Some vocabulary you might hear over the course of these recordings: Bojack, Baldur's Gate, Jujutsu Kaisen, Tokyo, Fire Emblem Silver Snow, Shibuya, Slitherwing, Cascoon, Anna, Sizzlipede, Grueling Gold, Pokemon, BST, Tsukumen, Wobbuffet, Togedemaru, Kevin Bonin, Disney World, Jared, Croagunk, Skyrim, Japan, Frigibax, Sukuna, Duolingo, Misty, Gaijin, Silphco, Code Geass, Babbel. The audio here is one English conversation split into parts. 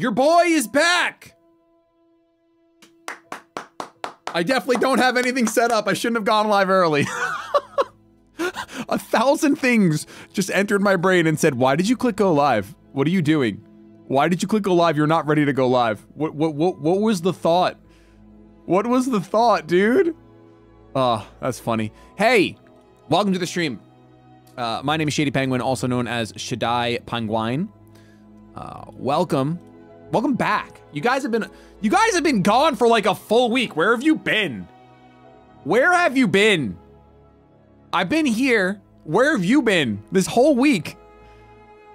Your boy is back! I definitely don't have anything set up. I shouldn't have gone live early. 1,000 things just entered my brain and said, why did you click go live? What are you doing? Why did you click go live? You're not ready to go live. What was the thought? What was the thought, dude? Oh, that's funny. Hey, welcome to the stream. My name is Shady Penguin, also known as Shadai Penguin. Welcome. Welcome back. You guys have been gone for like a full week. Where have you been? Where have you been? I've been here. Where have you been this whole week?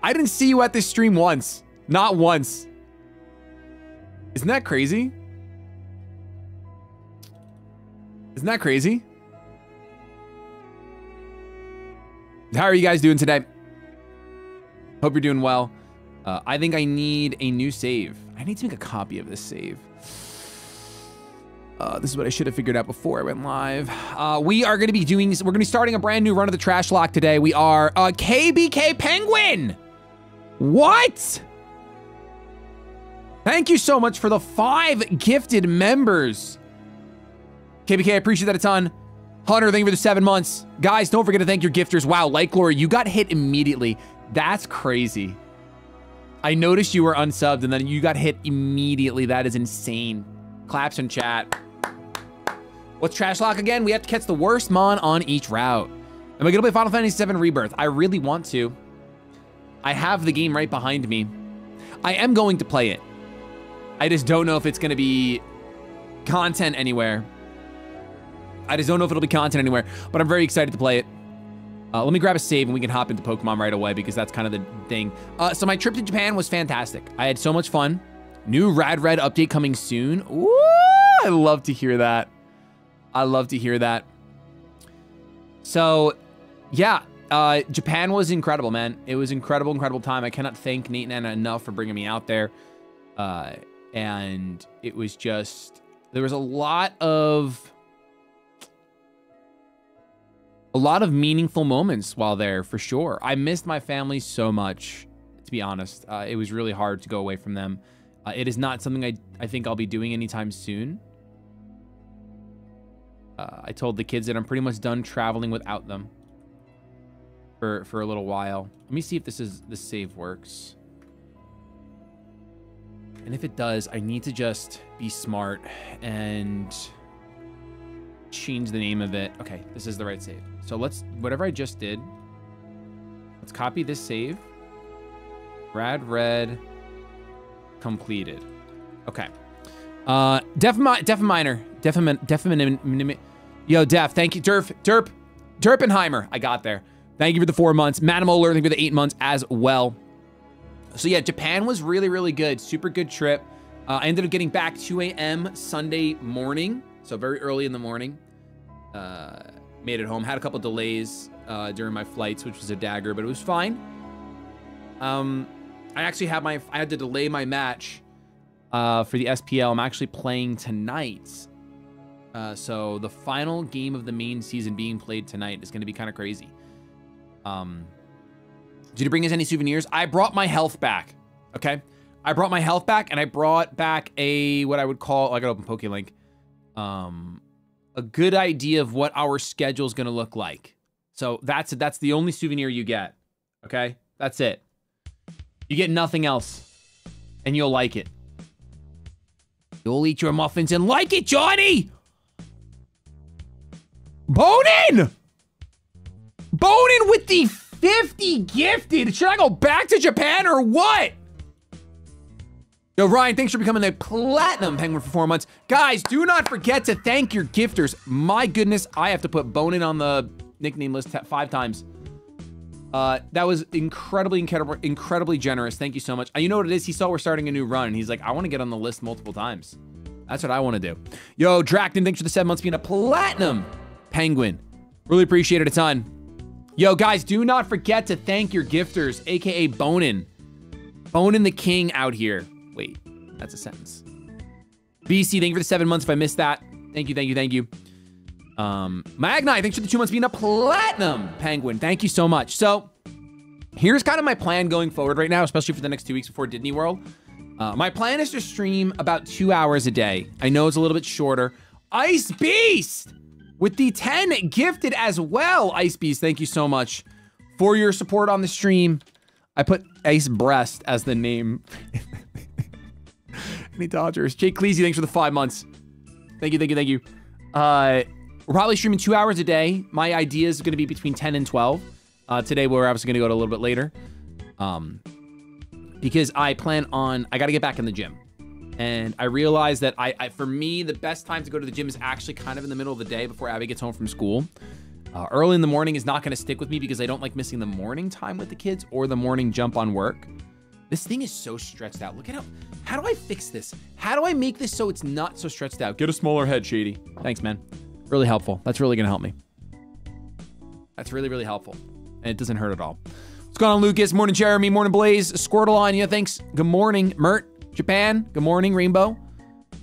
I didn't see you at this stream once. Not once. Isn't that crazy? Isn't that crazy? How are you guys doing today? Hope you're doing well. I think I need a new save. I need to make a copy of this save. This is what I should have figured out before I went live. We are going to be doing, we're going to be starting a brand new run of the Trashlocke today. We are KBK Penguin. What? Thank you so much for the 5 gifted members. KBK, I appreciate that a ton. Hunter, thank you for the 7 months. Guys, don't forget to thank your gifters. Wow, Light Glory, you got hit immediately. That's crazy. I noticed you were unsubbed and then you got hit immediately. That is insane. Claps in chat. What's Trashlocke again? We have to catch the worst mon on each route. Am I gonna play Final Fantasy VII Rebirth? I really want to. I have the game right behind me. I am going to play it. I just don't know if it's gonna be content anywhere. I just don't know if it'll be content anywhere, but I'm very excited to play it. Let me grab a save and we can hop into Pokemon right away because that's kind of the thing. So my trip to Japan was fantastic. I had so much fun. New Rad Red update coming soon. Ooh, I love to hear that. I love to hear that. So yeah, Japan was incredible, man. It was incredible, incredible time. I cannot thank Nate and Anna enough for bringing me out there. And it was just, there was a lot of meaningful moments while there, for sure. I missed my family so much, to be honest. It was really hard to go away from them. It is not something I think I'll be doing anytime soon. I told the kids that I'm pretty much done traveling without them for a little while. Let me see if this save works. And if it does, I need to just be smart and change the name of it. Okay, this is the right save. So whatever I just did, let's copy this save. Rad Red completed. Okay. Def, thank you. Derpenheimer. I got there. Thank you for the 4 months. Manimolar, thank you for the 8 months as well. So yeah, Japan was really, really good. Super good trip. I ended up getting back 2 a.m. Sunday morning. So very early in the morning. Made it home, had a couple delays during my flights, which was a dagger, but it was fine. I had to delay my match for the SPL. I'm actually playing tonight. So the final game of the main season being played tonight is gonna be kind of crazy. Did you bring us any souvenirs? I brought my health back, okay? I brought my health back and I brought back what I would call, I gotta open PokeLink. A good idea of what our schedule is going to look like. So that's the only souvenir you get. Okay, that's it. You get nothing else, and you'll like it. You'll eat your muffins and like it, Johnny. Bonin with the 50 gifted. Should I go back to Japan or what? Yo, Ryan, thanks for becoming a Platinum Penguin for 4 months. Guys, do not forget to thank your gifters. My goodness, I have to put Bonin on the nickname list 5 times. That was incredibly generous. Thank you so much. You know what it is? He saw we're starting a new run. He's like, I want to get on the list multiple times. That's what I want to do. Yo, Dracton, thanks for the 7 months being a Platinum Penguin. Really appreciate it a ton. Yo, guys, do not forget to thank your gifters, a.k.a. Bonin. Bonin the king out here. Wait, that's a sentence. BC, thank you for the 7 months if I missed that. Thank you, thank you, thank you. Magni, thanks for the 2 months being a Platinum Penguin. Thank you so much. So here's kind of my plan going forward right now, especially for the next 2 weeks before Disney World. My plan is to stream about 2 hours a day. I know it's a little bit shorter. Ice Beast with the 10 gifted as well. Ice Beast, thank you so much for your support on the stream. I put Ice Breast as the name. Any Dodgers? Jake Cleasy, thanks for the 5 months. Thank you, thank you, thank you. We're probably streaming 2 hours a day. My idea is going to be between 10 and 12. Today, we're obviously going to go to a little bit later. Because I plan on, I got to get back in the gym. And I realized that for me, the best time to go to the gym is actually kind of in the middle of the day before Abby gets home from school. Early in the morning is not going to stick with me because I don't like missing the morning time with the kids or the morning jump on work. This thing is so stretched out. Look at how do I fix this? How do I make this so it's not so stretched out? Get a smaller head, Shady. Thanks, man. Really helpful. That's really going to help me. That's really, really helpful. And it doesn't hurt at all. What's going on, Lucas? Morning, Jeremy. Morning, Blaze. Squirtle on you. Thanks. Good morning, Mert. Japan. Good morning, Rainbow.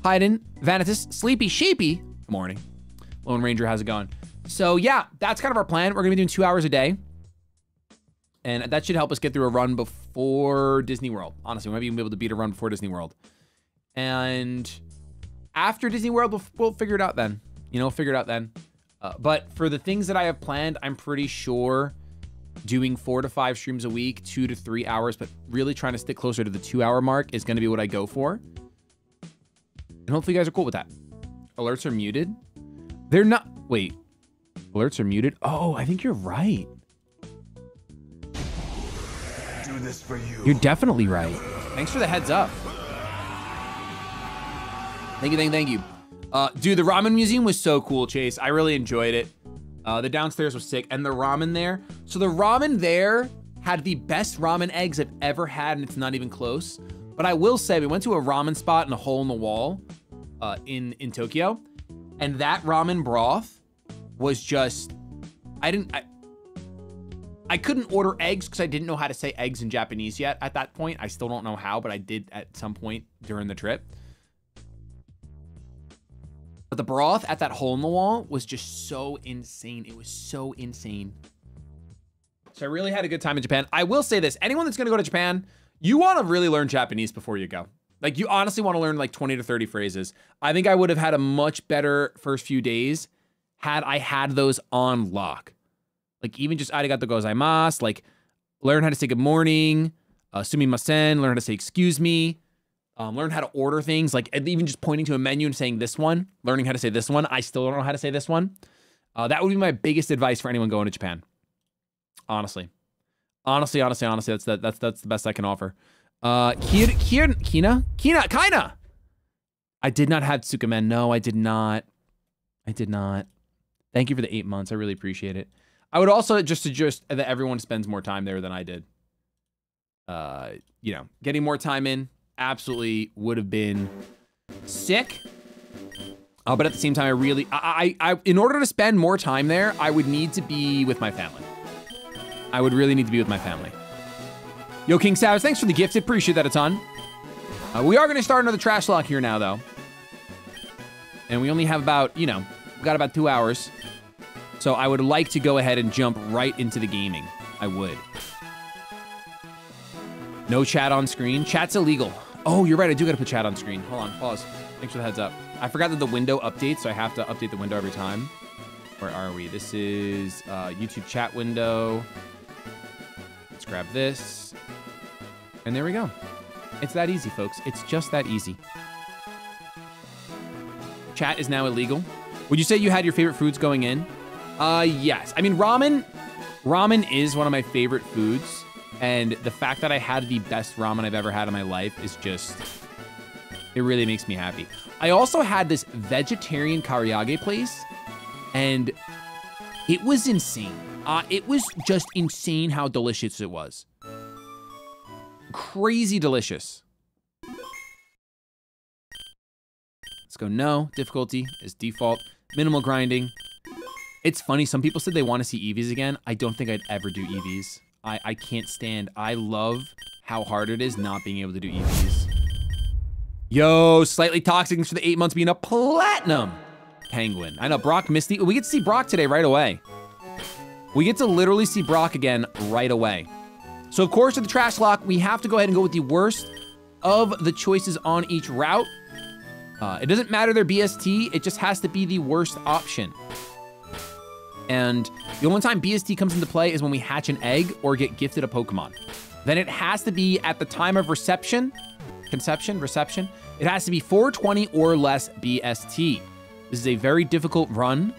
Hayden. Vanitas. Sleepy Sheepy. Good morning. Lone Ranger, how's it going? So yeah, that's kind of our plan. We're going to be doing 2 hours a day. And that should help us get through a run before Disney World. Honestly, we might even be able to beat a run before Disney World. And after Disney World, we'll figure it out then. You know, figure it out then. But for the things that I have planned, I'm pretty sure doing 4 to 5 streams a week, 2 to 3 hours, but really trying to stick closer to the 2 hour mark is going to be what I go for. And hopefully you guys are cool with that. Alerts are muted. They're not, wait, alerts are muted. Oh, I think you're right. This for you. You're definitely right. Thanks for the heads up. Thank you, thank you. Dude, the ramen museum was so cool, Chase. I really enjoyed it. The downstairs was sick, and the ramen there. So the ramen there had the best ramen eggs I've ever had, and it's not even close. But I will say, we went to a ramen spot in a hole in the wall in Tokyo, and that ramen broth was just, I couldn't order eggs because I didn't know how to say eggs in Japanese yet at that point. I still don't know how, but I did at some point during the trip. But the broth at that hole in the wall was just so insane. It was so insane. So I really had a good time in Japan. I will say this, anyone that's going to go to Japan, you want to really learn Japanese before you go. Like, you honestly want to learn like 20 to 30 phrases. I think I would have had a much better first few days had I had those on lock. Like, even just arigato gozaimasu, like, learn how to say good morning, sumimasen, learn how to say excuse me, learn how to order things, like, even just pointing to a menu and saying this one, learning how to say this one. I still don't know how to say this one. That would be my biggest advice for anyone going to Japan. Honestly, that's the best I can offer. Kina. I did not have Tsukumen. No, I did not. Thank you for the 8 months. I really appreciate it. I would also just suggest that everyone spends more time there than I did. You know, getting more time in absolutely would have been sick. But at the same time, I in order to spend more time there, I would need to be with my family. I would really need to be with my family. Yo, King Savage, thanks for the gift. Appreciate that a ton. We are going to start another Trashlocke here now, though. And we only have about, you know, we've got about 2 hours. So I would like to go ahead and jump right into the gaming. I would. No chat on screen. Chat's illegal. Oh, you're right. I do got to put chat on screen. Hold on. Pause. Thanks for the heads up. I forgot that the window updates, so I have to update the window every time. Where are we? This is YouTube chat window. Let's grab this. And there we go. It's that easy, folks. It's just that easy. Chat is now illegal. Would you say you had your favorite foods going in? Yes. I mean, ramen is one of my favorite foods. And the fact that I had the best ramen I've ever had in my life is just, it really makes me happy. I also had this vegetarian karyage place, and it was insane. It was just insane how delicious it was. Crazy delicious. Let's go. No, difficulty is default. Minimal grinding. It's funny, some people said they want to see EVs again. I don't think I'd ever do EVs. I can't stand. I love how hard it is not being able to do EVs. Yo, slightly toxic. Thanks for the 8 months being a platinum penguin. I know, Brock, Misty. We get to see Brock today right away. We get to literally see Brock again right away. So, of course, at the Trashlocke, we have to go ahead and go with the worst of the choices on each route. It doesn't matter their BST, it just has to be the worst option. And the only time BST comes into play is when we hatch an egg or get gifted a Pokemon. Then it has to be at the time of reception. It has to be 420 or less BST. This is a very difficult run.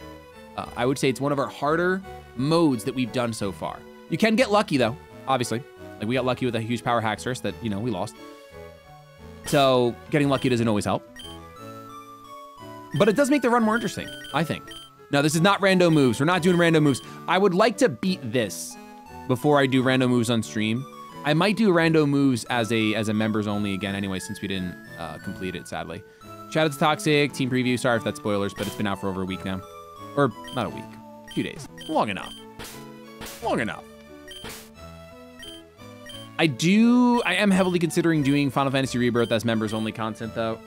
I would say it's one of our harder modes that we've done so far. You can get lucky though, obviously. Like we got lucky with a huge power hack source that, you know, we lost. So getting lucky doesn't always help. But it does make the run more interesting, I think. Now, this is not random moves. We're not doing random moves. I would like to beat this before I do random moves on stream. I might do random moves as a members only again anyway, since we didn't complete it, sadly. Shout out to Toxic, Team Preview. Sorry if that's spoilers, but it's been out for over a week now. Or not a week, a few days. Long enough. Long enough. I am heavily considering doing Final Fantasy Rebirth as members only content though.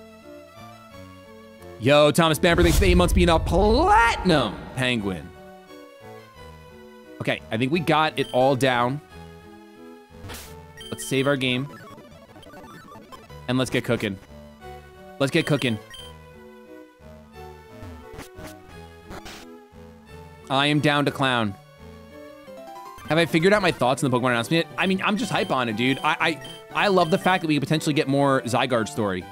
Yo, Thomas Bamber, thanks for 8 months being a platinum penguin. Okay, I think we got it all down. Let's save our game. And let's get cooking. Let's get cooking. I am down to clown. Have I figured out my thoughts on the Pokemon announcement? I mean, I'm just hype on it, dude. I love the fact that we could potentially get more Zygarde story.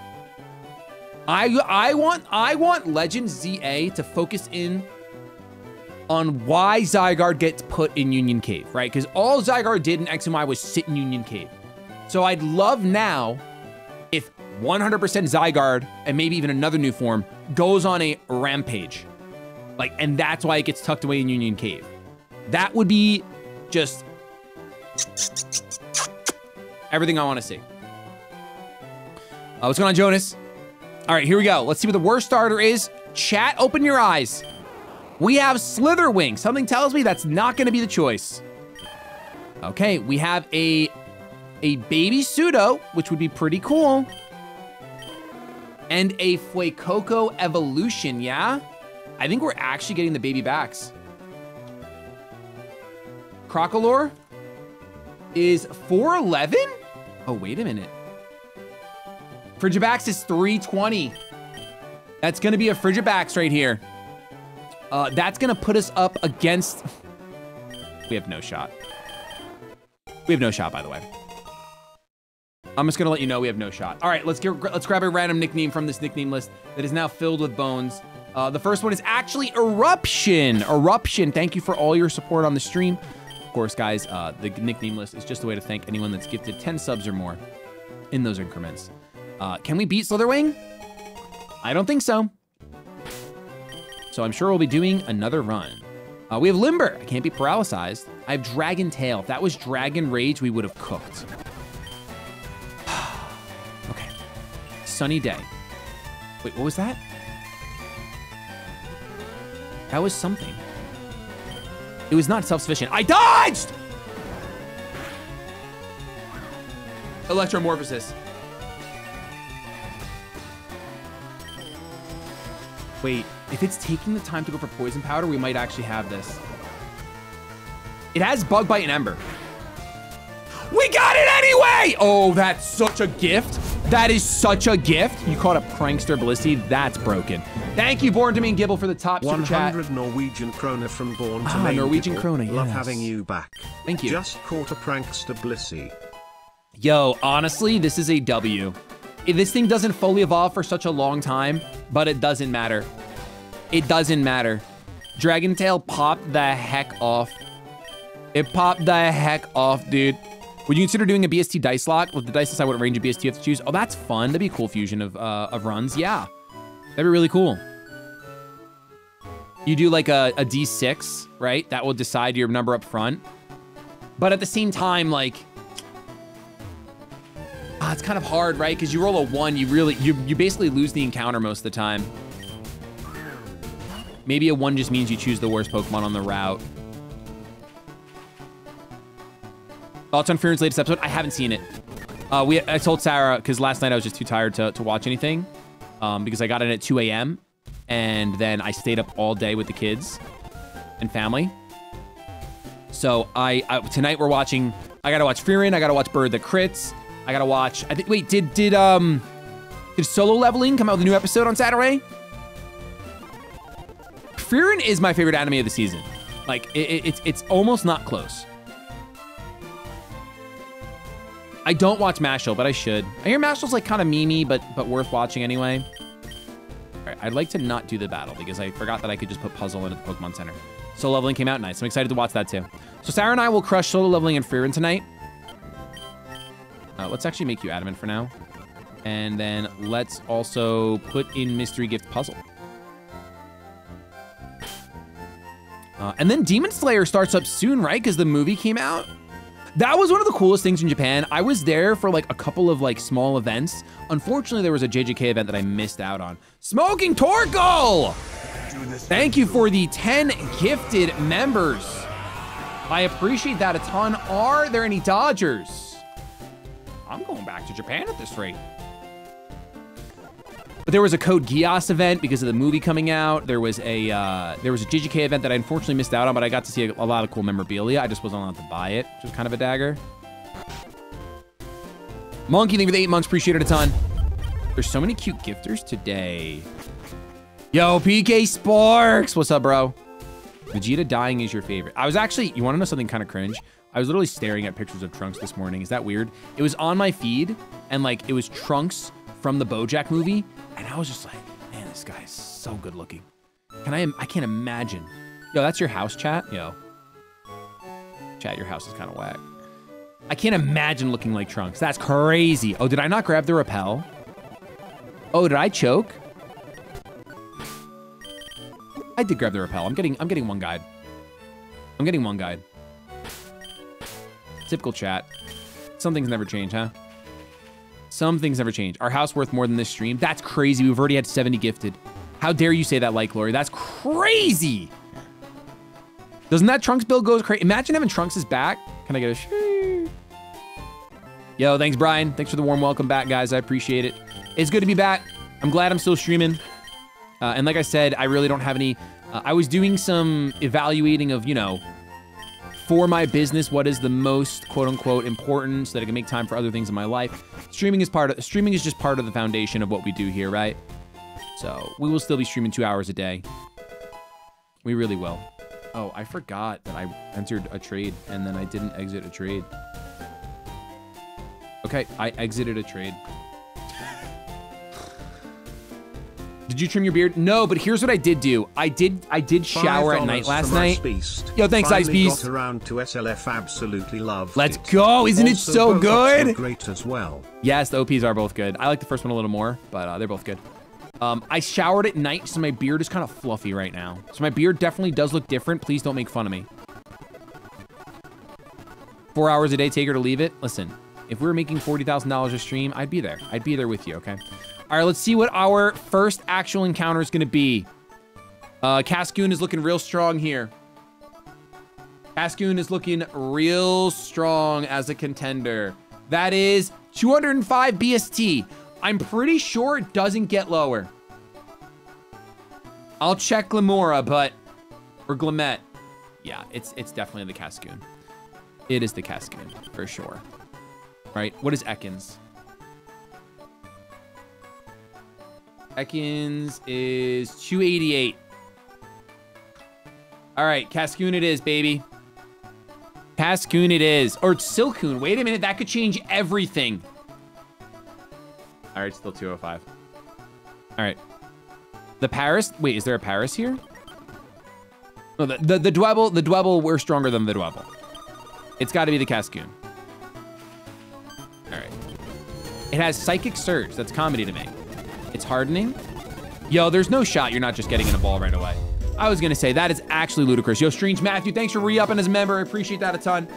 I want Legend ZA to focus in on why Zygarde gets put in Union Cave, right? Because all Zygarde did in X and Y was sit in Union Cave. So I'd love now if 100% Zygarde, and maybe even another new form, goes on a rampage. Like, and that's why it gets tucked away in Union Cave. That would be just everything I want to see. What's going on, Jonas? All right, here we go. Let's see what the worst starter is. Chat, open your eyes. We have Slitherwing. Something tells me that's not going to be the choice. Okay, we have a baby Pseudo, which would be pretty cool. And a Fuecoco evolution, yeah? I think we're actually getting the baby backs. Crocolore is 411? Oh, wait a minute. Frigibax is 320. That's gonna be a Frigibax right here. That's gonna put us up against... We have no shot. We have no shot, by the way. I'm just gonna let you know we have no shot. All right, let's grab a random nickname from this nickname list that is now filled with bones. The first one is actually Eruption. Eruption, thank you for all your support on the stream. Of course, guys, the nickname list is just a way to thank anyone that's gifted 10 subs or more in those increments. Can we beat Slitherwing? I don't think so. So I'm sure we'll be doing another run. We have Limber. I can't be paralyzed. I have Dragon Tail. If that was Dragon Rage, we would have cooked. Okay. Sunny Day. Wait, what was that? That was something. It was not self-sufficient. I dodged! Electromorphosis. Wait, if it's taking the time to go for poison powder, we might actually have this. It has bug bite and ember. We got it anyway! Oh, that's such a gift. That is such a gift. You caught a prankster Blissey. That's broken. Thank you, Born to Me and Gibble, for the top super chat. 100 Norwegian krona from Born to Me. Norwegian krona, yes. Love having you back. Thank you. Just caught a prankster Blissey. Yo, honestly, this is a W. If this thing doesn't fully evolve for such a long time, but it doesn't matter. It doesn't matter. Dragon Tail popped the heck off. It popped the heck off, dude. Would you consider doing a BST dice lock? With the dice decide what range of BST you have to choose. Oh, that's fun. That'd be a cool fusion of runs. Yeah, that'd be really cool. You do like a D6, right? That will decide your number up front. But at the same time, like, it's kind of hard, right? Because you roll a one, you basically lose the encounter most of the time. Maybe a one just means you choose the worst Pokemon on the route. Thoughts on Frieren's latest episode? I haven't seen it. I told Sarah, because last night I was just too tired to watch anything, because I got in at 2 a.m. and then I stayed up all day with the kids and family. So tonight we're watching, I gotta watch Frieren, I gotta watch Bird the Crits, I gotta watch. I think. Wait, did Solo Leveling come out with a new episode on Saturday? Frieren is my favorite anime of the season. Like, it's almost not close. I don't watch Mashle, but I should. I hear Mashle's like kind of memey, but worth watching anyway. All right, I'd like to not do the battle because I forgot that I could just put puzzle into the Pokemon Center. Solo Leveling came out nice. I'm excited to watch that too. So Sarah and I will crush Solo Leveling and Frieren tonight. Let's actually make you adamant for now. And then let's also put in Mystery Gift Puzzle. And then Demon Slayer starts up soon, right? Because the movie came out. That was one of the coolest things in Japan. I was there for like a couple of like small events. Unfortunately, there was a JJK event that I missed out on. Smoking Torkoal! Thank you for the 10 gifted members. I appreciate that a ton. Are there any Dodgers? I'm going back to Japan at this rate. But there was a Code Geass event because of the movie coming out. There was a JJK event that I unfortunately missed out on, but I got to see a lot of cool memorabilia. I just wasn't allowed to buy it, which was kind of a dagger. Monkey, thank you for the 8 months. Appreciate it a ton. There's so many cute gifters today. Yo, PK Sparks. What's up, bro? Vegeta dying is your favorite. I was actually, you want to know something kind of cringe? I was literally staring at pictures of Trunks this morning. Is that weird? It was on my feed, and like, it was Trunks from the Bojack movie. And I was just like, man, this guy is so good looking. I can't imagine. Yo, that's your house, chat? Yo. Chat, your house is kind of whack. I can't imagine looking like Trunks. That's crazy. Oh, did I not grab the rappel? Oh, did I choke? I did grab the rappel. I'm getting one guide. I'm getting one guide. Typical chat. Some things never change, huh? Some things never change. Our house worth more than this stream? That's crazy. We've already had 70 gifted. How dare you say that, like, Lori? That's crazy. Doesn't that Trunks build go crazy? Imagine having Trunks' back. Can I get a shoo? Yo, thanks, Brian. Thanks for the warm welcome back, guys. I appreciate it. It's good to be back. I'm glad I'm still streaming. And like I said, I really don't have any... I was doing some evaluating of, you know, for my business, what is the most quote-unquote important so that I can make time for other things in my life. Streaming is just part of the foundation of what we do here, right? So we will still be streaming 2 hours a day. We really will. Oh, I forgot that I entered a trade and then I didn't exit a trade. Okay, I exited a trade. Did you trim your beard? No, but here's what I did do. I did shower at night last night. Yo, thanks, Ice Beast. Got around to SLF, absolutely loved. Let's go! Isn't it so good? Great as well. Yes, the OPs are both good. I like the first one a little more, but they're both good. I showered at night, so my beard is kind of fluffy right now. So my beard definitely does look different. Please don't make fun of me. 4 hours a day, take her to leave it. Listen, if we were making $40,000 a stream, I'd be there. I'd be there with you, okay? All right, let's see what our first actual encounter is going to be. Cascoon is looking real strong here. Cascoon is looking real strong as a contender. That is 205 BST. I'm pretty sure it doesn't get lower. I'll check Glamora, but... Or Glamet. Yeah, it's definitely the Cascoon. It is the Cascoon, for sure. Right, what is Ekans? Ekans is 288. All right, Cascoon it is, baby. Cascoon it is. Or Silcoon. Wait a minute, that could change everything. All right, still 205. All right. The Paris. Wait, is there a Paris here? No, the Dwebble. The Dwebble, we're stronger than the Dwebble. It's got to be the Cascoon. All right. It has Psychic Surge. That's comedy to me. It's hardening. Yo, there's no shot you're not just getting in a ball right away. I was gonna say, that is actually ludicrous. Yo, Strange Matthew, thanks for re-upping as a member. I appreciate that a ton.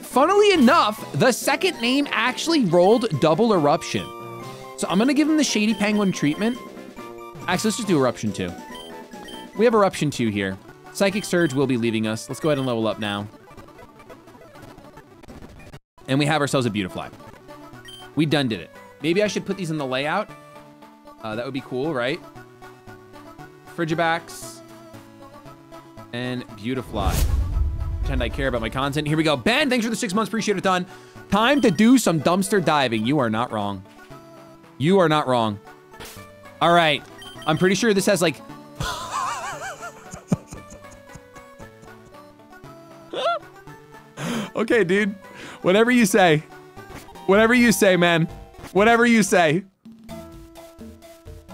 Funnily enough, the second name actually rolled double eruption. So I'm gonna give him the Shady Penguin treatment. Actually, let's just do eruption 2. We have eruption 2 here. Psychic Surge will be leaving us. Let's go ahead and level up now. And we have ourselves a Beautifly. We done did it. Maybe I should put these in the layout. That would be cool, right? Frigibax and Beautifly. Pretend I care about my content. Here we go. Ben, thanks for the 6 months. Appreciate it a ton. Time to do some dumpster diving. You are not wrong. You are not wrong. All right. I'm pretty sure this has like... Okay, dude. Whatever you say. Whatever you say, man. Whatever you say.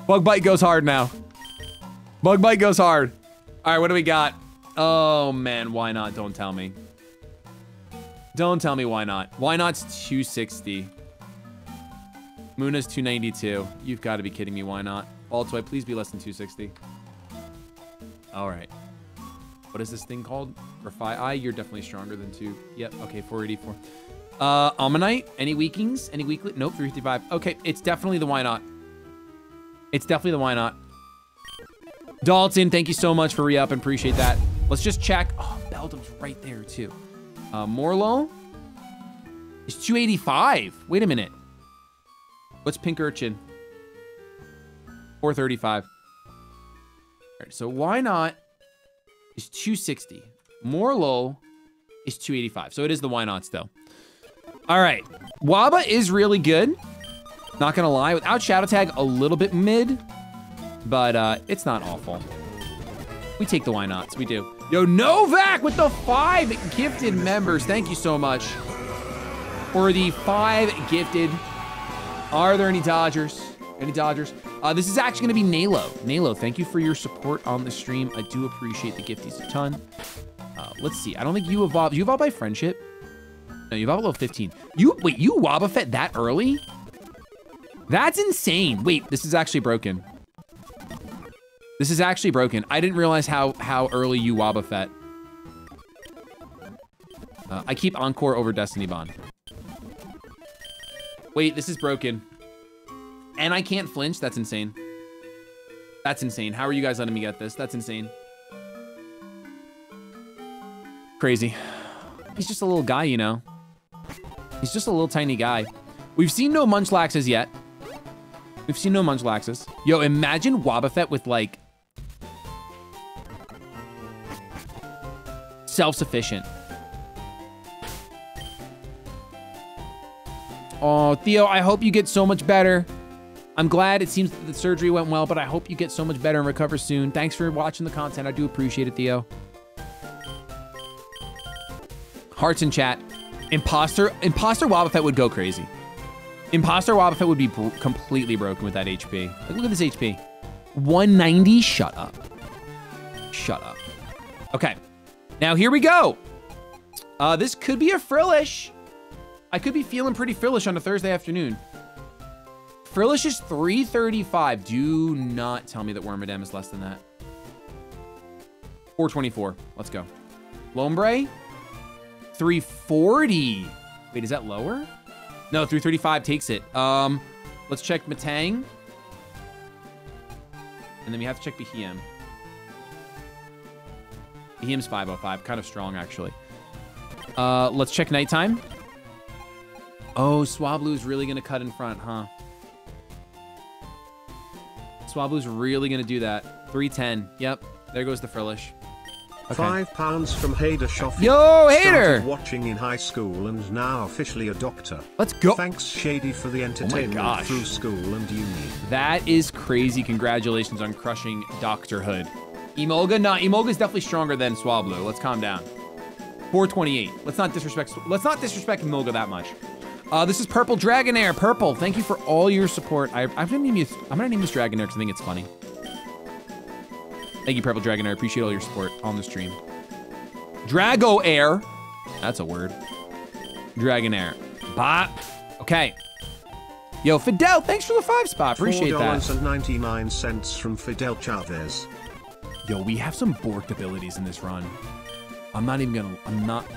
Bug bite goes hard now. Bug bite goes hard. All right, what do we got? Oh, man. Why not? Don't tell me. Don't tell me why not. Why not's 260. Muna's 292. You've got to be kidding me. Why not? Baltoy, please be less than 260. All right. What is this thing called? Refi I, you're definitely stronger than 2. Yep. Okay, 484. Ammonite? Any weakings? Any weakly? Nope, 355. Okay, it's definitely the why not. It's definitely the why not. Dalton, thank you so much for re-up. Appreciate that. Let's just check. Oh, Beldum's right there, too. Morlo? It's 285. Wait a minute. What's Pink Urchin? 435. All right, so why not is 260. Morlo is 285. So it is the why nots, though. All right, Waba is really good. Not gonna lie, without Shadow Tag, a little bit mid, but it's not awful. We take the why nots, we do. Yo, Novak with the 5 gifted members. Thank you so much for the 5 gifted. Are there any Dodgers? Any Dodgers? This is actually gonna be Nalo. Nalo, thank you for your support on the stream. I do appreciate the gifties a ton. Let's see, I don't think you evolved. You evolved by friendship? No, you evolved level 15. Wait, you Wobbuffet that early? That's insane. Wait, this is actually broken. This is actually broken. I didn't realize how early you Wobbuffet. I keep Encore over Destiny Bond. Wait, this is broken. And I can't flinch? That's insane. That's insane. How are you guys letting me get this? That's insane. Crazy. He's just a little guy, you know. He's just a little tiny guy. We've seen no Munchlaxes yet. We've seen no Munchlaxes. Yo, imagine Wobbuffet with like... self-sufficient. Oh, Theo, I hope you get so much better. I'm glad it seems that the surgery went well, but I hope you get so much better and recover soon. Thanks for watching the content. I do appreciate it, Theo. Hearts in chat. Imposter Wobbuffet would go crazy. Imposter Wobbuffet would be completely broken with that HP. Like, look at this HP. 190, shut up. Shut up. Okay, now here we go. This could be a Frillish. I could be feeling pretty Frillish on a Thursday afternoon. Frillish is 335. Do not tell me that Wormadam is less than that. 424, let's go. Lombre, 340. Wait, is that lower? No, 335 takes it. Let's check Metang. And then we have to check Behem. Behem's 505, kind of strong actually. Let's check Nighttime. Oh, Swablu's really gonna cut in front, huh? Swablu's really gonna do that. 310, yep, there goes the Frillish. Okay. £5 from Hader Shoffy. Yo, Hader! Started watching in high school and now officially a doctor. Let's go. Thanks, Shady, for the entertainment through school and uni. That is crazy. Congratulations on crushing doctorhood. Emolga? Nah, Emolga's definitely stronger than Swablu. Let's calm down. 428. Let's not disrespect Emolga that much. This is Purple Dragonair. Purple, thank you for all your support. I'm gonna name this Dragonair because I think it's funny. Thank you, Purple Dragonair. I appreciate all your support on the stream. Dragonair. That's a word. Dragonair. Bop. Okay. Yo, Fidel, thanks for the 5 spot. Appreciate that. $4.99 from Fidel Chavez. Yo, we have some borked abilities in this run.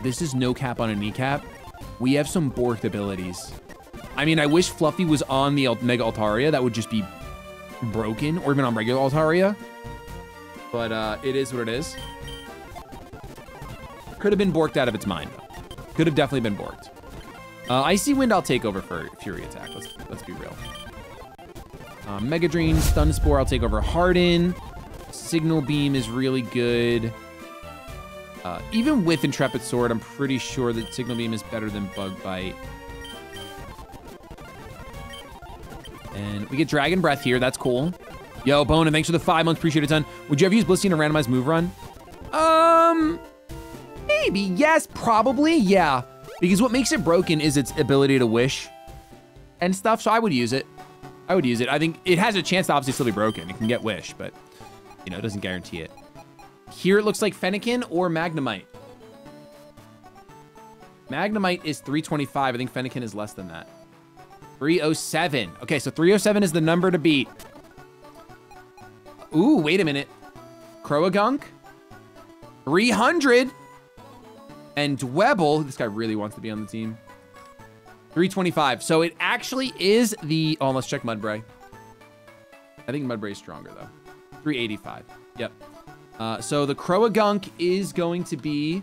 This is no cap on a kneecap. We have some borked abilities. I mean, I wish Fluffy was on the Mega Altaria. That would just be broken, or even on regular Altaria. But it is what it is. Could have been borked out of its mind. Could have definitely been borked. Icy Wind, I'll take over for Fury Attack. Let's be real. Mega Drain, Stun Spore, I'll take over Harden. Signal Beam is really good. Even with Intrepid Sword, I'm pretty sure that Signal Beam is better than Bug Bite. And we get Dragon Breath here. That's cool. Yo, Bone, and thanks for the 5 months. Appreciate it, ton. Would you ever use Blissey in a randomized move run? Maybe. Yes, probably. Yeah. Because what makes it broken is its ability to wish and stuff. So I would use it. I would use it. I think it has a chance to obviously still be broken. It can get wish, but, you know, it doesn't guarantee it. Here it looks like Fennekin or Magnemite. Magnemite is 325. I think Fennekin is less than that. 307. Okay, so 307 is the number to beat. Ooh, wait a minute. Croagunk? 300? And Dwebble. This guy really wants to be on the team. 325. So it actually is the... Oh, let's check Mudbray. I think Mudbray is stronger, though. 385. Yep. So the Croagunk is going to be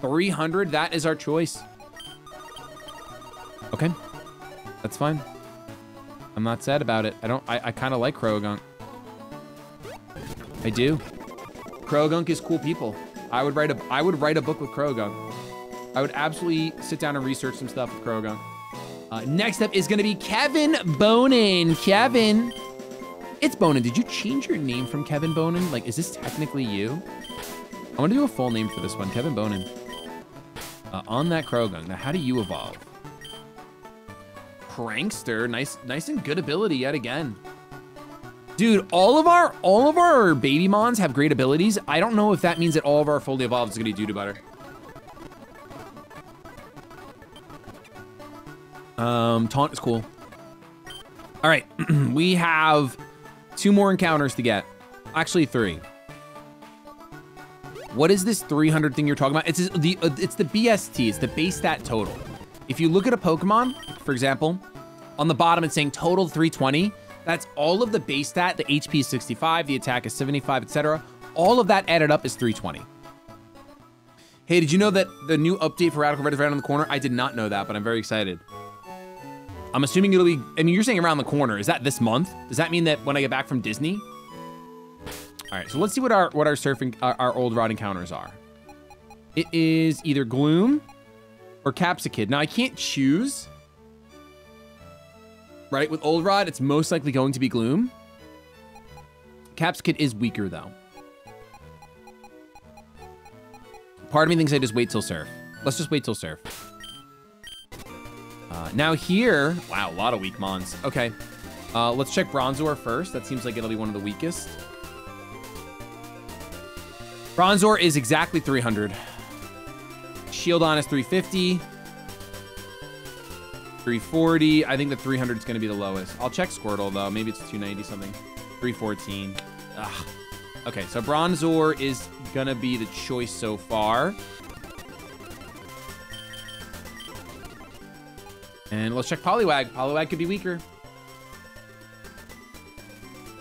300. That is our choice. Okay. That's fine. I'm not sad about it. I kind of like Croagunk. I do. Croagunk is cool people. I would write a book with Croagunk. I would absolutely sit down and research some stuff with Croagunk. Next up is gonna be Kevin Bonin. Kevin. It's Bonin. Did you change your name from Kevin Bonin? Like, is this technically you? I want to do a full name for this one. Kevin Bonin. On that Croagunk. Now, how do you evolve? Prankster, nice and good ability yet again. Dude, all of our baby mons have great abilities. I don't know if that means that all of our fully evolved is gonna be doo-doo butter. Taunt is cool. All right, we have 2 more encounters to get. Actually, 3. What is this 300 thing you're talking about? It's the BST, it's the base stat total. If you look at a Pokemon, for example, on the bottom it's saying total 320. That's all of the base stat. The HP is 65, the attack is 75, etc. All of that added up is 320. Hey, did you know that the new update for Radical Red is right around the corner? I did not know that, but I'm very excited. I'm assuming it'll be, I mean, you're saying around the corner. Is that this month? Does that mean that when I get back from Disney? All right, so let's see what our surfing, our old rod encounters are. It is either Gloom or Capsicid. Now I can't choose, right? With Old Rod, it's most likely going to be Gloom. Capsicid is weaker though. Part of me thinks I just wait till Surf. Let's just wait till Surf. Now here, wow, a lot of weak mons. Okay, let's check Bronzor first. That seems like it'll be one of the weakest. Bronzor is exactly 300. Shieldon is 350, 340. I think the 300 is going to be the lowest. I'll check Squirtle, though. Maybe it's 290 something. 314. Ugh. Okay, so Bronzor is going to be the choice so far. And let's check Poliwag. Poliwag could be weaker.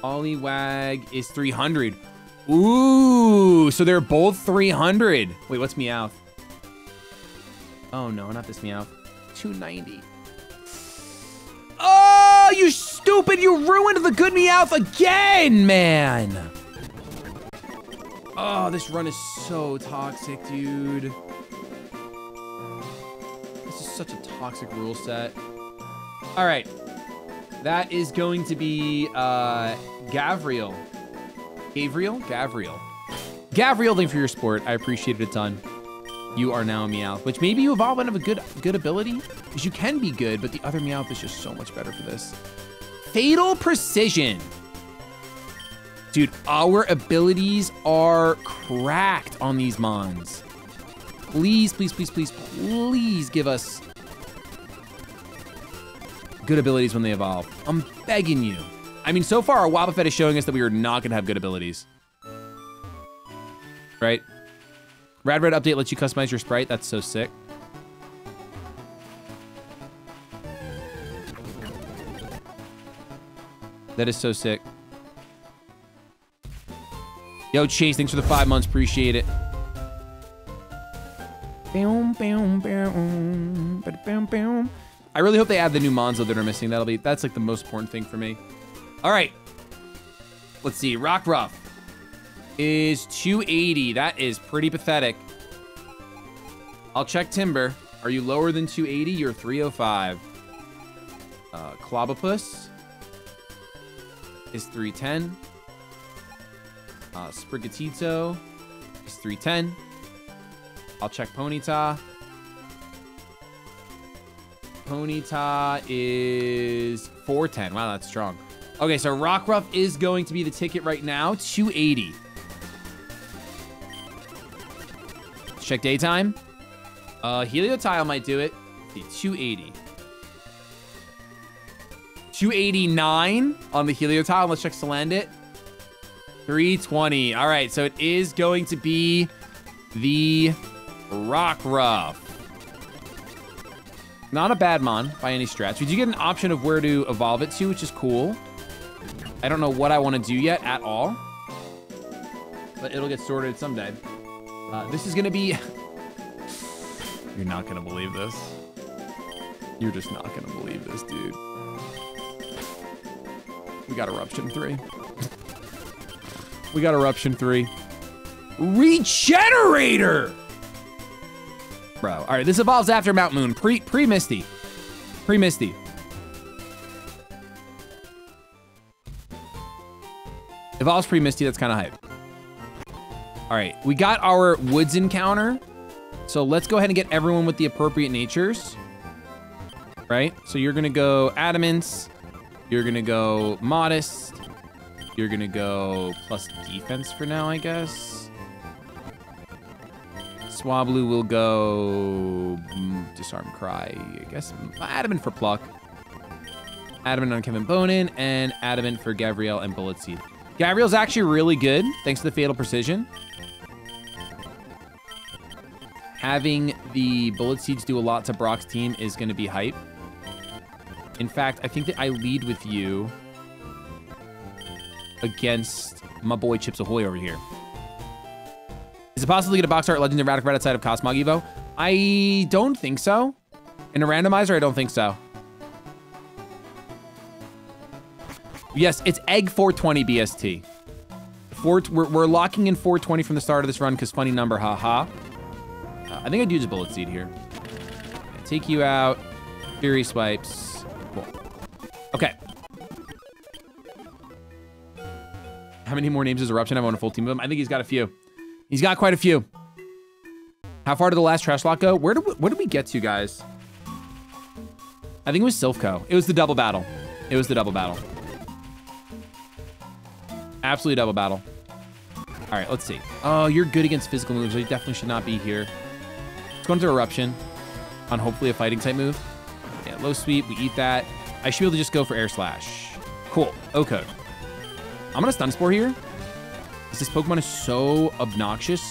Poliwag is 300. Ooh, so they're both 300. Wait, what's Meowth? Oh no, not this Meowth. 290. Oh, you stupid! You ruined the good Meowth again, man! Oh, this run is so toxic, dude. This is such a toxic rule set. All right. That is going to be Gavriel. Gavriel? Gavriel. Gavriel, thanks for your support. I appreciate it a ton. You are now a Meowth, which maybe you evolve out of a good ability, because you can be good, but the other Meowth is just so much better for this. Fatal Precision. Dude, our abilities are cracked on these mons. Please, please, please, please, please give us good abilities when they evolve. I'm begging you. I mean, so far, our Wobbuffet is showing us that we are not gonna have good abilities. Right? Rad Red update lets you customize your sprite. That's so sick. That is so sick. Yo, Chase, thanks for the 5 months. Appreciate it. I really hope they add the new Monzo that are missing. That's like the most important thing for me. All right. Let's see. Rockruff is 280. That is pretty pathetic. I'll check Timber. Are you lower than 280? You're 305. Clobopus is 310. Sprigatito is 310. I'll check Ponyta. Ponyta is 410. Wow, that's strong. Okay, so Rockruff is going to be the ticket right now. 280. Check daytime. Heliotile might do it. Let's see, 280. 289 on the Heliotile. Let's check Salandit. 320. All right, so it is going to be the Rockruff. Not a bad mon by any stretch. We do get an option of where to evolve it to, which is cool. I don't know what I want to do yet at all, but it'll get sorted someday. This is going to be... You're not going to believe this. You're just not going to believe this, dude. We got Eruption 3. We got Eruption 3. Regenerator! Bro, all right, this evolves after Mount Moon. Pre-Misty. Pre-Misty. Evolves pre-Misty, that's kind of hype. All right, we got our Woods encounter. So let's go ahead and get everyone with the appropriate natures. Right? So you're gonna go Adamance. You're gonna go Modest. You're gonna go plus defense for now, I guess. Swablu will go Disarm Cry, I guess. Adamant for Pluck. Adamant on Kevin Bonin, and Adamant for Gabrielle and Bullet Seed. Gabrielle's actually really good, thanks to the Fatal Precision. Having the Bullet Seeds do a lot to Brock's team is gonna be hype. In fact, I think that I lead with you against my boy Chips Ahoy over here. Is it possible to get a box art Legend of Radical Red outside of Cosmog Evo? I don't think so. In a randomizer, I don't think so. Yes, it's egg 420 BST. We're locking in 420 from the start of this run because funny number, haha. I think I'd use a Bullet Seed here. Take you out. Fury Swipes. Cool. Okay. How many more names is Eruption? I want a full team of them. I think he's got a few. He's got quite a few. How far did the last Trashlocke go? Where did we get to, guys? I think it was Silphco. It was the double battle. It was the double battle. Absolutely double battle. All right, let's see. Oh, you're good against physical moves, so you definitely should not be here. Let's go into Eruption on hopefully a fighting type move. Yeah, low sweep, we eat that. I should be able to just go for Air Slash. Cool, okay. I'm gonna Stun Spore here. This Pokemon is so obnoxious.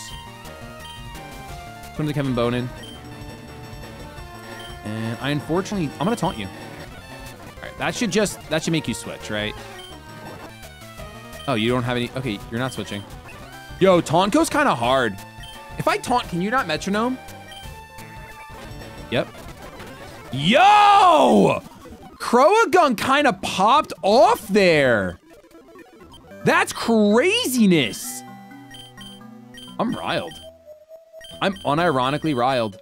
Put him to Kevin Bonin. And I unfortunately, I'm gonna taunt you. All right, that should make you switch, right? Oh, you don't have any, okay, you're not switching. Yo, taunt goes kind of hard. If I taunt, can you not metronome? Yep. Yo! Croagon kind of popped off there. That's craziness. I'm riled. I'm unironically riled.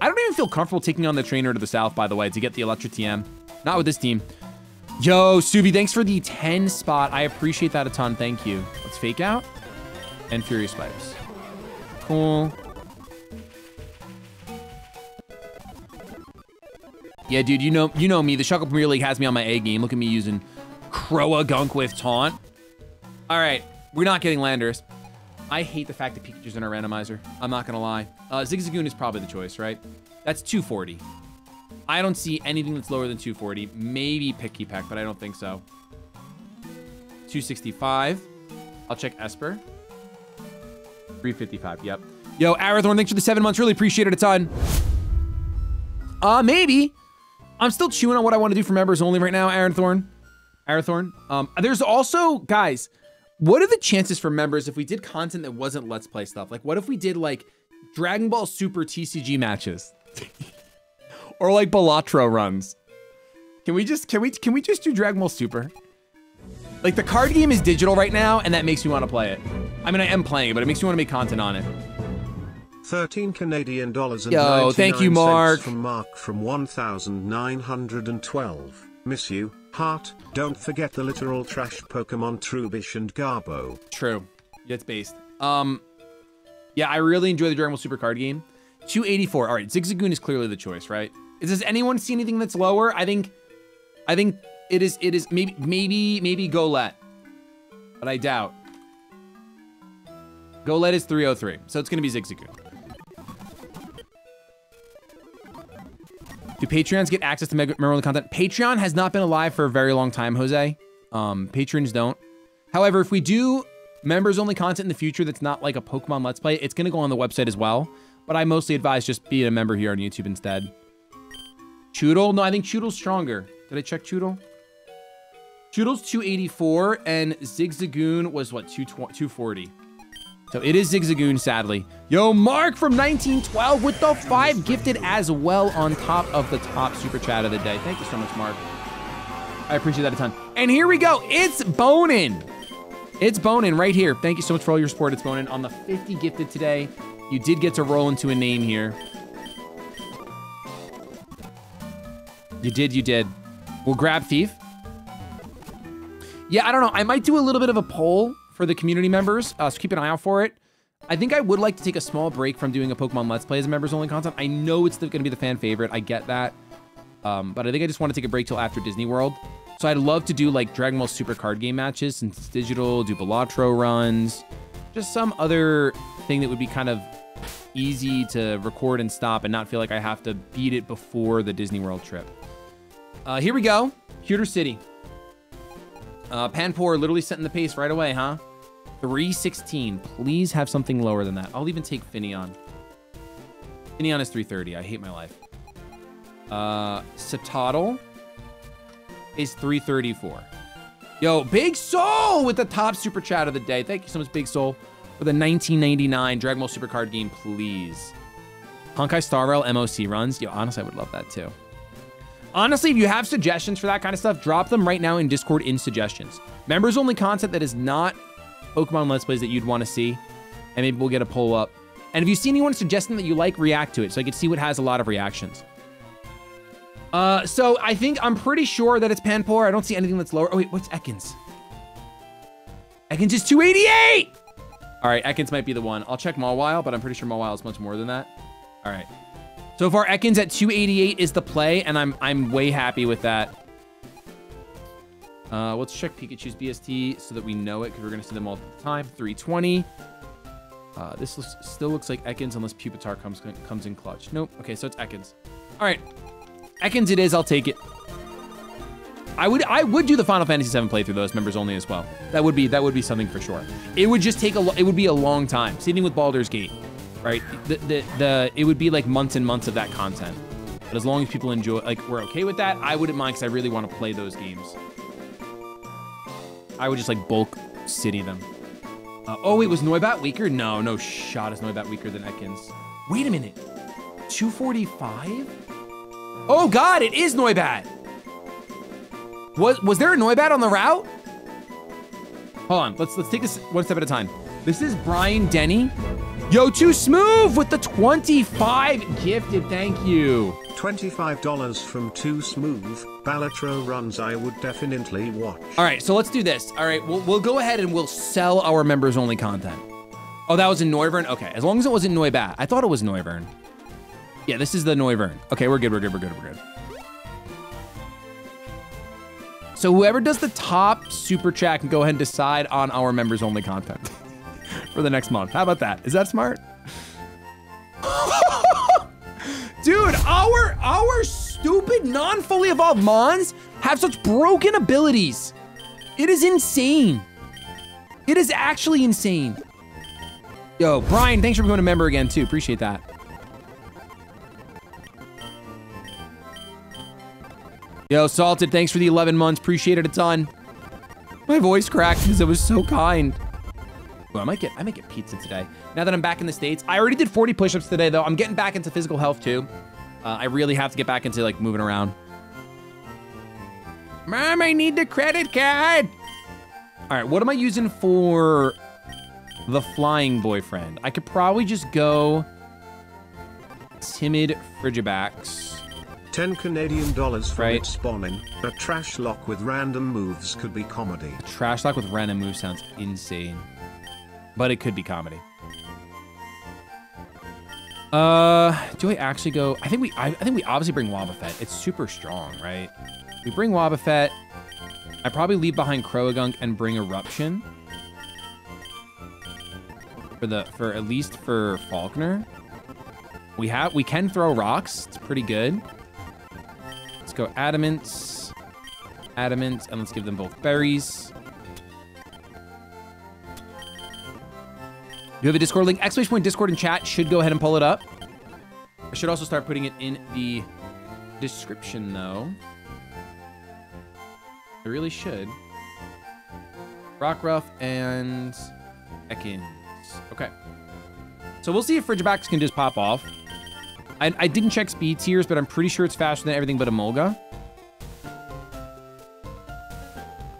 I don't even feel comfortable taking on the trainer to the south, by the way, to get the Electra TM. Not with this team. Yo, Subi, thanks for the 10 spot. I appreciate that a ton, thank you. Let's fake out and Furious Spikes. Cool. Yeah, dude, you know me. The Shuckle Premier League has me on my A game. Look at me using Croagunk with Taunt. All right, we're not getting Landorus. I hate the fact that Pikachu's in our randomizer. I'm not gonna lie. Zigzagoon is probably the choice, right? That's 240. I don't see anything that's lower than 240. Maybe Picky Peck, but I don't think so. 265. I'll check Esper. 355, yep. Yo, Arathorn, thanks for the 7 months. Really appreciate it a ton. Maybe. I'm still chewing on what I want to do for members only right now, Arathorn. Arathorn. There's also, guys, what are the chances for members if we did content that wasn't Let's Play stuff? Like, what if we did, like, Dragon Ball Super TCG matches? Or like Balatro runs. Can we just do Dragon Ball Super? Like the card game is digital right now and that makes me want to play it. I mean, I am playing it, but it makes me want to make content on it. $13 Canadian dollars. Yo, thank you, Mark. From Mark from 1912. Miss you, heart. Don't forget the literal trash Pokemon Trubbish and Garbo. True. Yeah, it's based. Yeah, I really enjoy the Dragon Ball Super card game. 284. All right, Zigzagoon is clearly the choice, right? Does anyone see anything that's lower? I think it is maybe Golett, but I doubt. Golett is 303, so it's gonna be Zigzagoon. Do Patreons get access to memorable content? Patreon has not been alive for a very long time, Jose. Patrons don't. However, if we do members-only content in the future that's not like a Pokemon Let's Play, it's gonna go on the website as well. But I mostly advise just being a member here on YouTube instead. Choodle? No, I think Choodle's stronger. Did I check Choodle? Choodle's 284, and Zigzagoon was, what, 240. So it is Zigzagoon, sadly. Yo, Mark from 1912 with the 5 gifted as well on top of the top super chat of the day. Thank you so much, Mark. I appreciate that a ton. And here we go. It's Bonin. It's Bonin right here. Thank you so much for all your support. It's Bonin on the 50 gifted today. You did get to roll into a name here. You did. We'll grab Thief. Yeah, I don't know. I might do a little bit of a poll for the community members, so keep an eye out for it. I think I would like to take a small break from doing a Pokemon Let's Play as members-only content. I know it's going to be the fan favorite. I get that. But I think I just want to take a break till after Disney World. So I'd love to do, like, Dragon Ball Super card game matches since it's digital, do Balatro runs, just some other thing that would be kind of easy to record and stop and not feel like I have to beat it before the Disney World trip. Here we go. Pewter City. Panpour literally setting the pace right away, huh? 316. Please have something lower than that. I'll even take Finneon. Finneon is 330. I hate my life. Sitottle is 334. Yo, Big Soul with the top super chat of the day. Thank you so much, Big Soul, for the 1999 Dragon Ball Super card game, please. Honkai Star Rail MOC runs. Yo, honestly, I would love that too. Honestly, if you have suggestions for that kind of stuff, drop them right now in Discord in suggestions. Members only content that is not Pokemon Let's Plays that you'd want to see. And maybe we'll get a poll up. And if you see anyone suggesting that you like, react to it. So I can see what has a lot of reactions. So I think I'm pretty sure that it's Panpour. I don't see anything that's lower. Oh wait, what's Ekans? Ekans is 288! All right, Ekans might be the one. I'll check Mawile, but I'm pretty sure Mawile is much more than that. All right. So far, Ekans at 288 is the play, and I'm way happy with that. Let's check Pikachu's BST so that we know it, because we're going to see them all the time. 320. This still looks like Ekans unless Pupitar comes in clutch. Nope. Okay, so it's Ekans. All right. Ekans it is. I'll take it. I would do the Final Fantasy VII playthrough, those members only as well. That would be something for sure. It would just take it would be a long time. Same thing with Baldur's Gate. Right, it would be like months and months of that content. But as long as people enjoy, like, we're okay with that, I wouldn't mind because I really want to play those games. I would just like bulk city them. Oh wait, was Noibat weaker? No, no shot is Noibat weaker than Ekans. Wait a minute, 245? Oh God, it is Noibat. Was there a Noibat on the route? Hold on, let's take this one step at a time. This is Brian Denny. Yo, Too Smooth with the 25 gifted, thank you. $25 from Too Smooth. Balatro runs I would definitely watch. All right, so let's do this. All right, we'll go ahead and we'll sell our members only content. Oh, that was in Noivern? Okay, as long as it wasn't Noibat. I thought it was Noivern. Yeah, this is the Noivern. Okay, we're good. So whoever does the top super chat can go ahead and decide on our members only content. For the next month. How about that? Is that smart? Dude, our stupid non-fully evolved Mons have such broken abilities. It is insane. It is actually insane. Yo, Brian, thanks for becoming a member again too. Appreciate that. Yo, Salted, thanks for the 11 months. Appreciate it a ton. My voice cracked because it was so kind. Ooh, I might get pizza today. Now that I'm back in the States, I already did 40 push-ups today though. I'm getting back into physical health too. I really have to get back into like moving around. Mom, I need the credit card. All right, what am I using for the flying boyfriend? I could probably just go timid Frigibacks. $10 Canadian for right. Spawning. A Trashlocke with random moves could be comedy. A Trashlocke with random moves sounds insane, but it could be comedy. Do I actually go? I think we obviously bring Wobbuffet. It's super strong, right? We bring Wobbuffet. I probably leave behind Croagunk and bring Eruption for Faulkner. We can throw rocks. It's pretty good. Go Adamants, Adamants, and let's give them both berries. Do you have a Discord link? !Discord in chat. Should go ahead and pull it up. I should also start putting it in the description, though. I really should. Rockruff and Ekans. Okay. So we'll see if Frigibacks can just pop off. I didn't check speed tiers, but I'm pretty sure it's faster than everything but Emolga.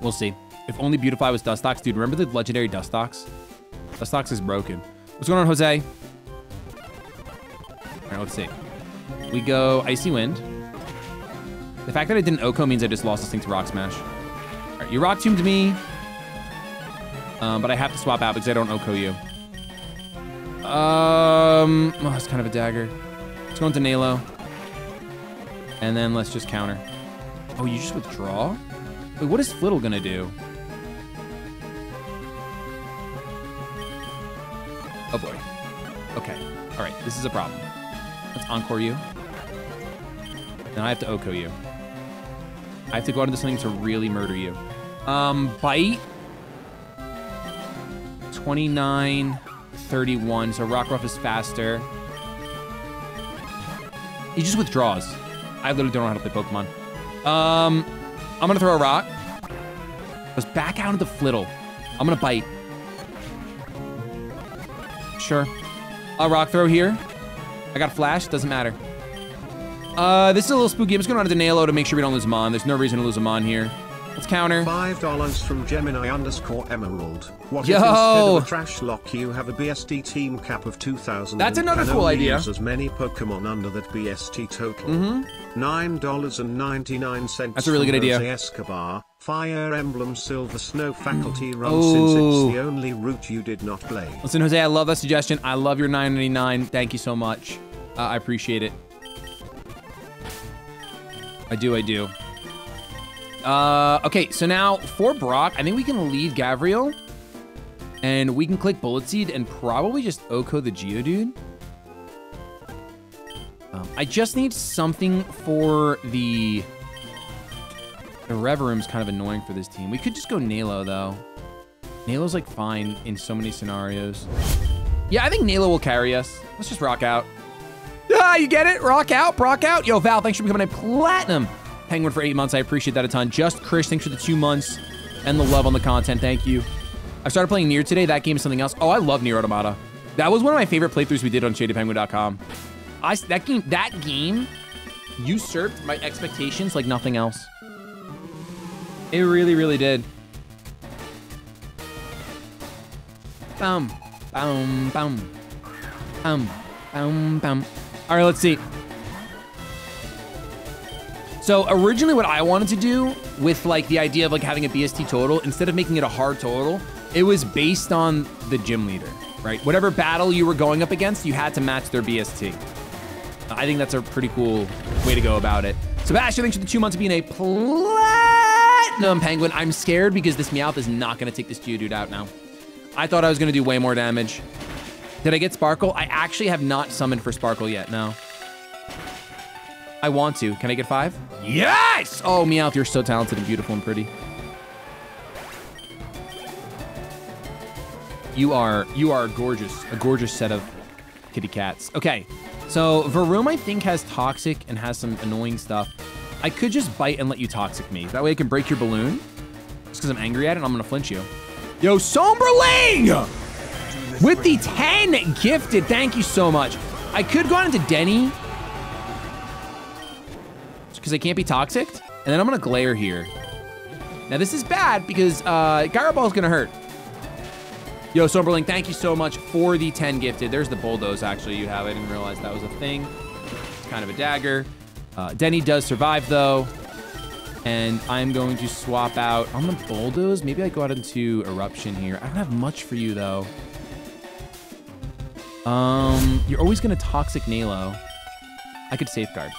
We'll see. If only Beautifly was Dustox. Dude, remember the legendary Dustox? Dustox is broken. What's going on, Jose? All right, let's see. We go Icy Wind. The fact that I didn't Oko means I just lost this thing to Rock Smash. All right, you Rock Tombed me. But I have to swap out because I don't Oko you. Oh, it's kind of a dagger. Let's go into Nalo. And then let's just counter. Oh, you just withdraw? Wait, what is Flittle gonna do? Oh boy. Okay. Alright, this is a problem. Let's Encore you. Now I have to Oko you. I have to go out into something to really murder you. Bite. 29, 31. So Rockruff is faster. He just withdraws. I literally don't know how to play Pokemon. I'm gonna throw a rock. Goes back out of the Flittle. I'm gonna bite. Sure. A rock throw here. I got a flash, doesn't matter. This is a little spooky. I'm just gonna run into Nalo to make sure we don't lose Mon. There's no reason to lose Mon here. Let's counter. $5 from Gemini_Emerald. What if instead of a Trashlocke you have a BST team cap of 2,000? That's another cool idea. As many Pokemon under that BST total. $9.99. That's a really good idea. Escobar, Fire Emblem Silver Snow faculty run since it's the only route you did not play. Listen, Jose, I love that suggestion. I love your $9.99. Thank you so much. I appreciate it. I do. Okay, so now for Brock, I think we can leave Gavriil and we can click Bullet Seed and probably just Oko the Geodude. I just need something for the Reverum's kind of annoying for this team. We could just go Nalo though. Nalo's like fine in so many scenarios. Yeah, I think Nalo will carry us. Let's just rock out. Ah, you get it? Rock out, Brock out. Yo, Val, thanks for becoming a platinum Penguin for 8 months. I appreciate that a ton. Just Krish, thanks for the 2 months and the love on the content. Thank you. I started playing Nier today. That game is something else. Oh, I love Nier Automata. That was one of my favorite playthroughs we did on ShadyPenguin.com. That game usurped my expectations like nothing else. It really, really did. Bum, bum, bum, bum, bum, bum. All right, let's see. So originally what I wanted to do with like the idea of like having a BST total, instead of making it a hard total, it was based on the gym leader, right? Whatever battle you were going up against, you had to match their BST. I think that's a pretty cool way to go about it. Sebastian, thanks for the 2 months of being a platinum Penguin. I'm scared because this Meowth is not gonna take this Geodude out now. I thought I was gonna do way more damage. Did I get Sparkle? I actually have not summoned for Sparkle yet, no. I want to. Can I get 5? Yes! Oh, Meowth, you're so talented and beautiful and pretty. You are gorgeous. A gorgeous set of kitty cats. Okay, so Varum, I think, has Toxic and has some annoying stuff. I could just bite and let you Toxic me. That way I can break your balloon. Just because I'm angry at it, I'm going to flinch you. Yo, Somberling! With the 10 gifted. Thank you so much. I could go on into Denny, because I can't be toxic, and then I'm gonna glare here. Now this is bad because Gyro Ball's gonna hurt. Yo, Somberling, thank you so much for the 10 gifted. There's the bulldoze actually you have. I didn't realize that was a thing. kind of a dagger. Denny does survive, though. And I'm going to swap out. I'm going to bulldoze. Maybe I go out into Eruption here. I don't have much for you, though. You're always going to Toxic Nalo. I could Safeguard.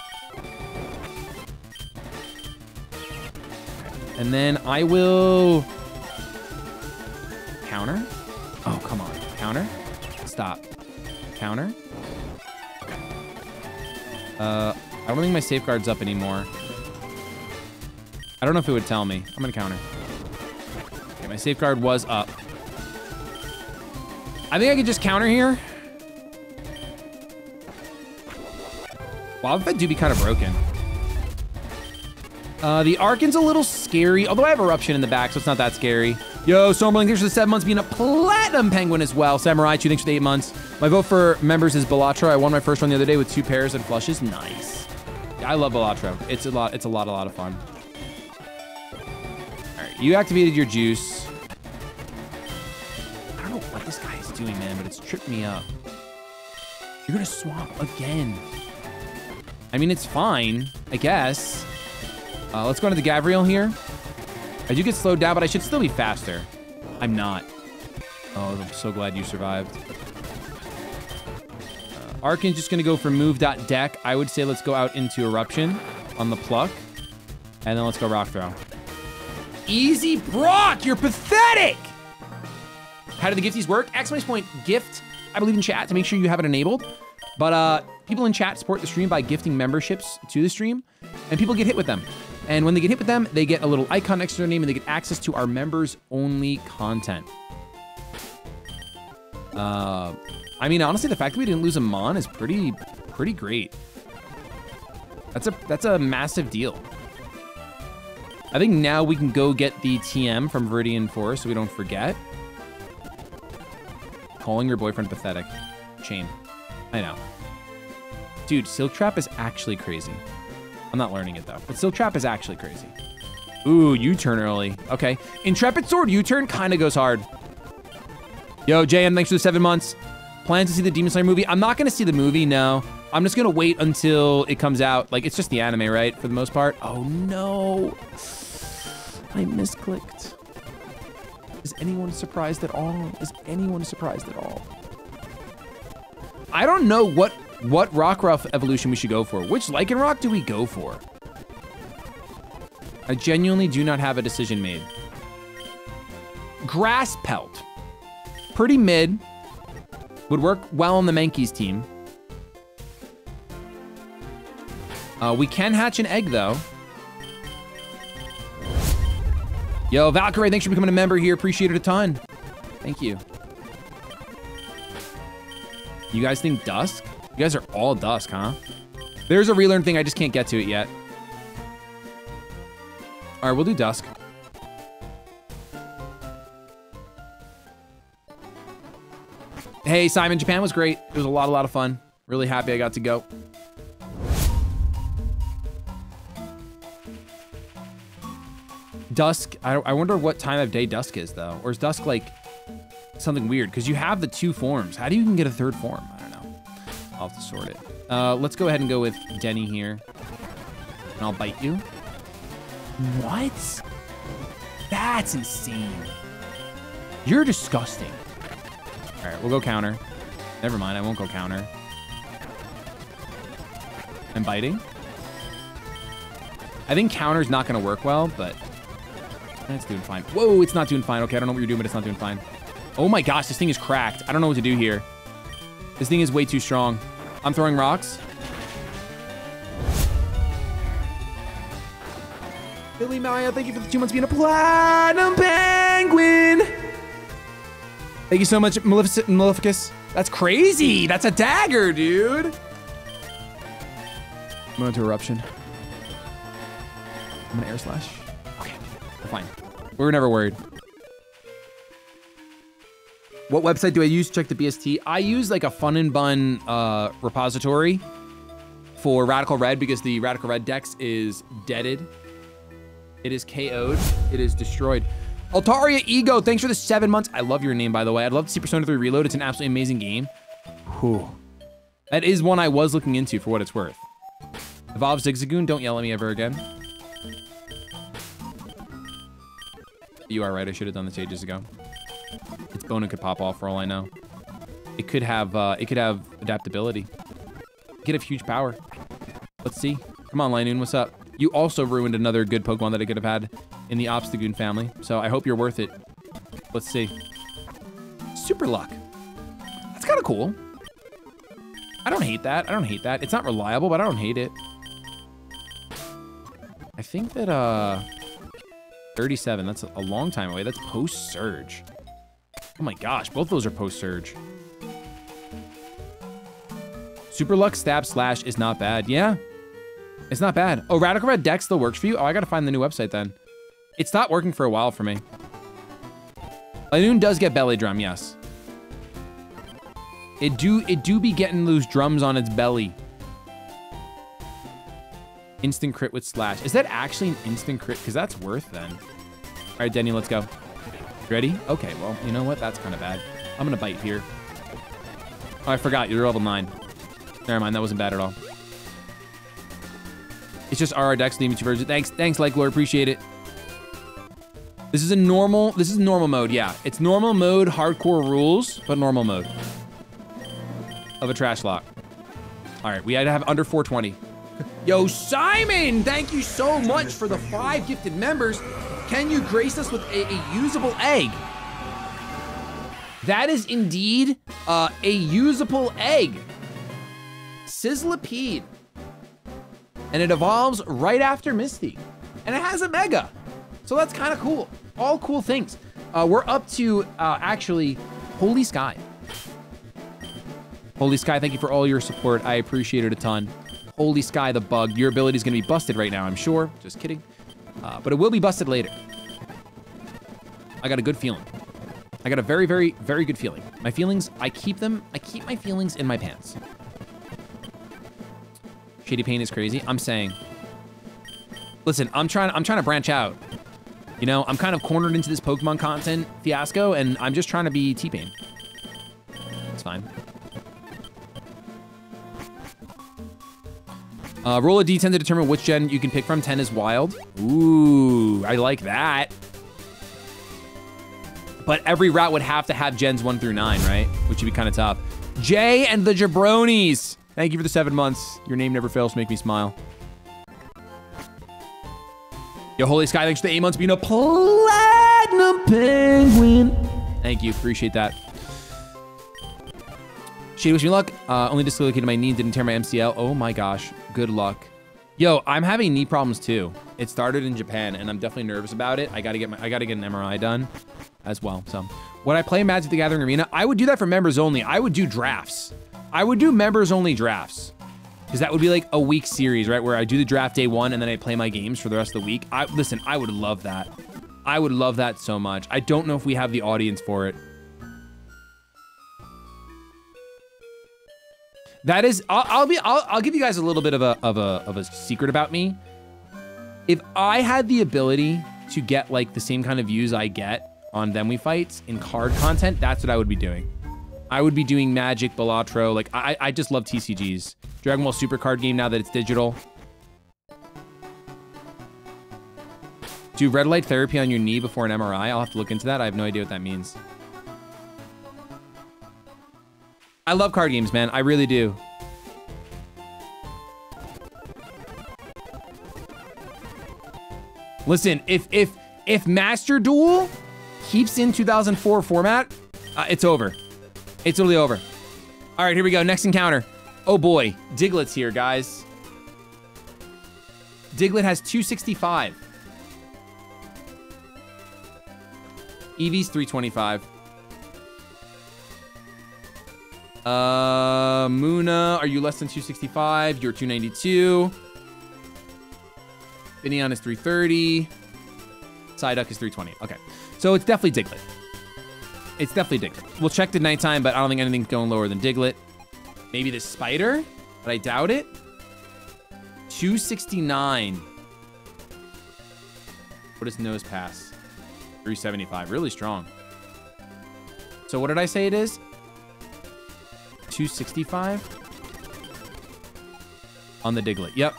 And then I will... Counter? Oh, come on. Counter? Stop. Counter? I don't think my Safeguard's up anymore. I don't know if it would tell me. I'm gonna counter. Okay, my Safeguard was up. I think I could just counter here. Wow, that do be kind of broken. The Arcan's a little scary, although I have Eruption in the back, so it's not that scary. Yo, Stormling, thanks for the 7 months being a Platinum Penguin as well. Samurai, thanks for the 8 months. My vote for members is Balatro. I won my first one the other day with 2 pairs and flushes. Nice. Yeah, I love Balatro. It's a lot of fun. All right, you activated your juice. I don't know what this guy is doing, man, but it's tripped me up. You're gonna swap again. I mean, it's fine, I guess. Let's go into the Gavriel here. I do get slowed down, but I should still be faster. I'm not. Oh, I'm so glad you survived. Arcan's just gonna go for move.deck. I would say let's go out into Eruption on the pluck. And then let's go Rock Throw. Easy Brock, you're pathetic! How do the gifties work? Exclamation point gift, I believe in chat to make sure you have it enabled. But people in chat support the stream by gifting memberships to the stream, and people get hit with them. And when they get hit with them, they get a little icon next to their name, and they get access to our members-only content. I mean, honestly, the fact that we didn't lose a Mon is pretty great. That's a massive deal. I think now we can go get the TM from Viridian Forest so we don't forget. Calling your boyfriend pathetic. Shame. I know. Dude, Silk Trap is actually crazy. I'm not learning it, though. But Silk Trap is actually crazy. Ooh, U-turn early. Okay. Intrepid Sword U-turn kind of goes hard. Yo, JM, thanks for the 7 months. Plans to see the Demon Slayer movie? I'm not going to see the movie, no. I'm just going to wait until it comes out. Like, it's just the anime, right? For the most part. Oh, no. I misclicked. Is anyone surprised at all? Is anyone surprised at all? I don't know what Rockruff evolution we should go for. Which Lycanroc do we go for? I genuinely do not have a decision made. Grass Pelt. Pretty mid. Would work well on the Mankey's team. We can hatch an egg, though. Yo, Valkyrie, thanks for becoming a member here. Appreciate it a ton. Thank you. You guys think Dusk? You guys are all Dusk, huh? There's a relearn thing, I just can't get to it yet. All right, we'll do Dusk. Hey, Simon, Japan was great. It was a lot of fun. Really happy I got to go. Dusk, I wonder what time of day Dusk is, though. Or is Dusk like something weird? Because you have the 2 forms. How do you even get a 3rd form? I don't know. I'll have to sort it. Let's go ahead and go with Denny here. And I'll bite you. What? That's insane. You're disgusting. All right, we'll go counter. Never mind, I won't go counter. I'm biting. I think counter's not gonna work well, but that's doing fine. Whoa, it's not doing fine. Okay, I don't know what you're doing, but it's not doing fine. Oh my gosh, this thing is cracked. I don't know what to do here. This thing is way too strong. I'm throwing rocks. Billy Maya, thank you for the 2 months being a Platinum Penguin. Thank you so much, Maleficus. That's crazy. That's a dagger, dude. I'm going to Eruption. I'm going to Air Slash. Okay, we're fine. We were never worried. What website do I use to check the BST? I use like a Fun and Bun repository for Radical Red because the Radical Red Dex is deaded. It is KO'd. It is destroyed. Altaria Ego, thanks for the 7 months. I love your name, by the way. I'd love to see Persona 3 Reload. It's an absolutely amazing game. Whew. That is one I was looking into for what it's worth. Evolve Zigzagoon, don't yell at me ever again. You are right, I should have done this ages ago. Its bone could pop off for all I know. It could have adaptability. It could have huge power. Let's see. Come on, Linoon, what's up? You also ruined another good Pokemon that I could have had in the Obstagoon family, so I hope you're worth it. Let's see. Super Luck. That's kind of cool. I don't hate that. I don't hate that. It's not reliable, but I don't hate it. I think that 37, that's a long time away. That's post-surge. Oh my gosh, both those are post-surge. Super Luck Stab Slash is not bad. Yeah, it's not bad. Oh, Radical Red Deck still works for you? Oh, I gotta find the new website then. It stopped working for a while for me. Linoon does get belly drum, yes. It do be getting loose drums on its belly. Instant crit with slash. Is that actually an instant crit? Because that's worth then. All right, Denny, let's go. Ready? Okay, well, you know what? That's kind of bad. I'm gonna bite here. Oh, I forgot, you're level 9. Never mind, that wasn't bad at all. It's just RR Dex, the image version. Thanks, Likelore, appreciate it. This is normal mode, yeah. It's normal mode, hardcore rules, but normal mode. Of a Trashlocke. All right, we had to have under 420. Yo, Simon, thank you so much for the 5 gifted members. Can you grace us with a usable egg? That is indeed a usable egg. Sizzlipede. And it evolves right after Misty. And it has a Mega. So that's kind of cool. All cool things. We're up to, actually, Holy Sky. Holy Sky, thank you for all your support. I appreciate it a ton. Holy Sky the bug. Your ability is going to be busted right now, I'm sure. Just kidding. But it will be busted later. I got a good feeling. I got a very, very, very good feeling. My feelings, I keep my feelings in my pants. Shady Pain is crazy. I'm saying, listen, I'm trying to branch out. You know, I'm kind of cornered into this Pokemon content fiasco, and I'm just trying to be T-Pain. It's fine. Roll a D10 to determine which gen you can pick from. 10 is wild. Ooh, I like that. But every route would have to have gens 1 through 9, right? Which would be kind of tough. Jay and the Jabronis. Thank you for the 7 months. Your name never fails to make me smile. Yo, Holy Sky, thanks for the 8 months being a platinum penguin. Thank you, appreciate that. Shady, wish me luck. Only dislocated my knee, didn't tear my MCL. Oh my gosh, good luck. Yo, I'm having knee problems too. It started in Japan, and I'm definitely nervous about it. I gotta get an MRI done as well. So, would I play Magic the Gathering Arena? I would do that for members only. I would do drafts. I would do members only drafts, because that would be like a week series, right? Where I do the draft day 1, and then I play my games for the rest of the week. Listen, I would love that. I would love that so much. I don't know if we have the audience for it. That is, I'll give you guys a little bit of a secret about me. If I had the ability to get like the same kind of views I get on Then We Fights in card content, that's what I would be doing. I would be doing Magic, Balatro, like I just love TCGs. Dragon Ball Super card game now that it's digital. Do red light therapy on your knee before an MRI? I'll have to look into that. I have no idea what that means. I love card games, man. I really do. Listen, if Master Duel keeps in 2004 format, it's over. It's totally over. All right, here we go. Next encounter. Oh boy, Diglett's here, guys. Diglett has 265. Eevee's 325. Muna, are you less than 265? You're 292. Finneon is 330. Psyduck is 320. Okay, so it's definitely Diglett. It's definitely Diglett. We'll check the nighttime, but I don't think anything's going lower than Diglett. Maybe this spider, but I doubt it. 269. What does nose pass? 375, really strong. So what did I say it is? 265 on the Diglett. Yep.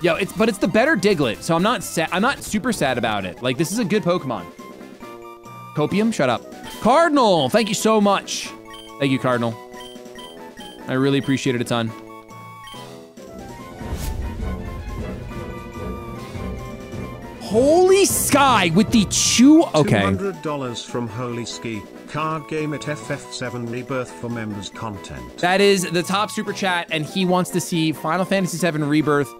Yo, but it's the better Diglett, so I'm not super sad about it. Like, this is a good Pokemon. Copium, shut up. Cardinal, thank you so much. Thank you, Cardinal. I really appreciate it a ton. Holy Sky with the Chew. Okay. $200 from Holy Ski. Card game at FF7 Rebirth for members content. That is the top super chat, and he wants to see Final Fantasy VII Rebirth,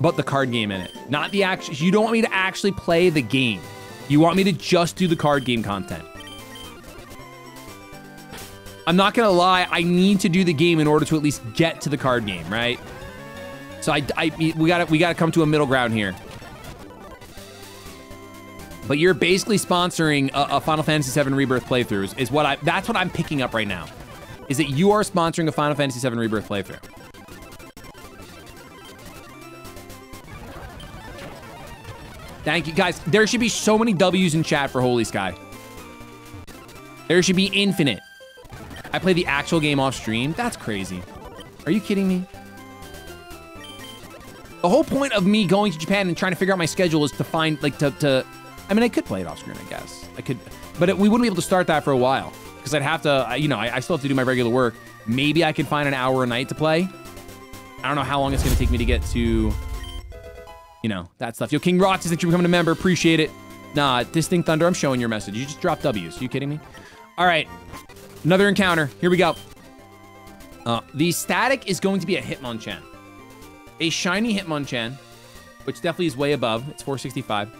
but the card game in it. Not the actual. You don't want me to actually play the game. You want me to just do the card game content. I'm not gonna lie. I need to do the game in order to at least get to the card game, right? So we gotta come to a middle ground here. But you're basically sponsoring a Final Fantasy VII Rebirth playthrough is what that's what I'm picking up right now, is that you are sponsoring a Final Fantasy VII Rebirth playthrough. Thank you, guys. There should be so many W's in chat for Holy Sky. There should be infinite. I play the actual game off stream? That's crazy. Are you kidding me? The whole point of me going to Japan and trying to figure out my schedule is to find, like, I mean, I could play it off screen, I guess. I could, but we wouldn't be able to start that for a while because I'd have to, you know, I still have to do my regular work. Maybe I could find an hour a night to play. I don't know how long it's gonna take me to get to, you know, that stuff. Yo, King Rocks, thanks for becoming a member, appreciate it. Nah, Distinct Thunder, I'm showing your message. You just dropped W's, are you kidding me? All right, another encounter, here we go. The static is going to be a Hitmonchan. A shiny Hitmonchan, which definitely is way above, it's 465.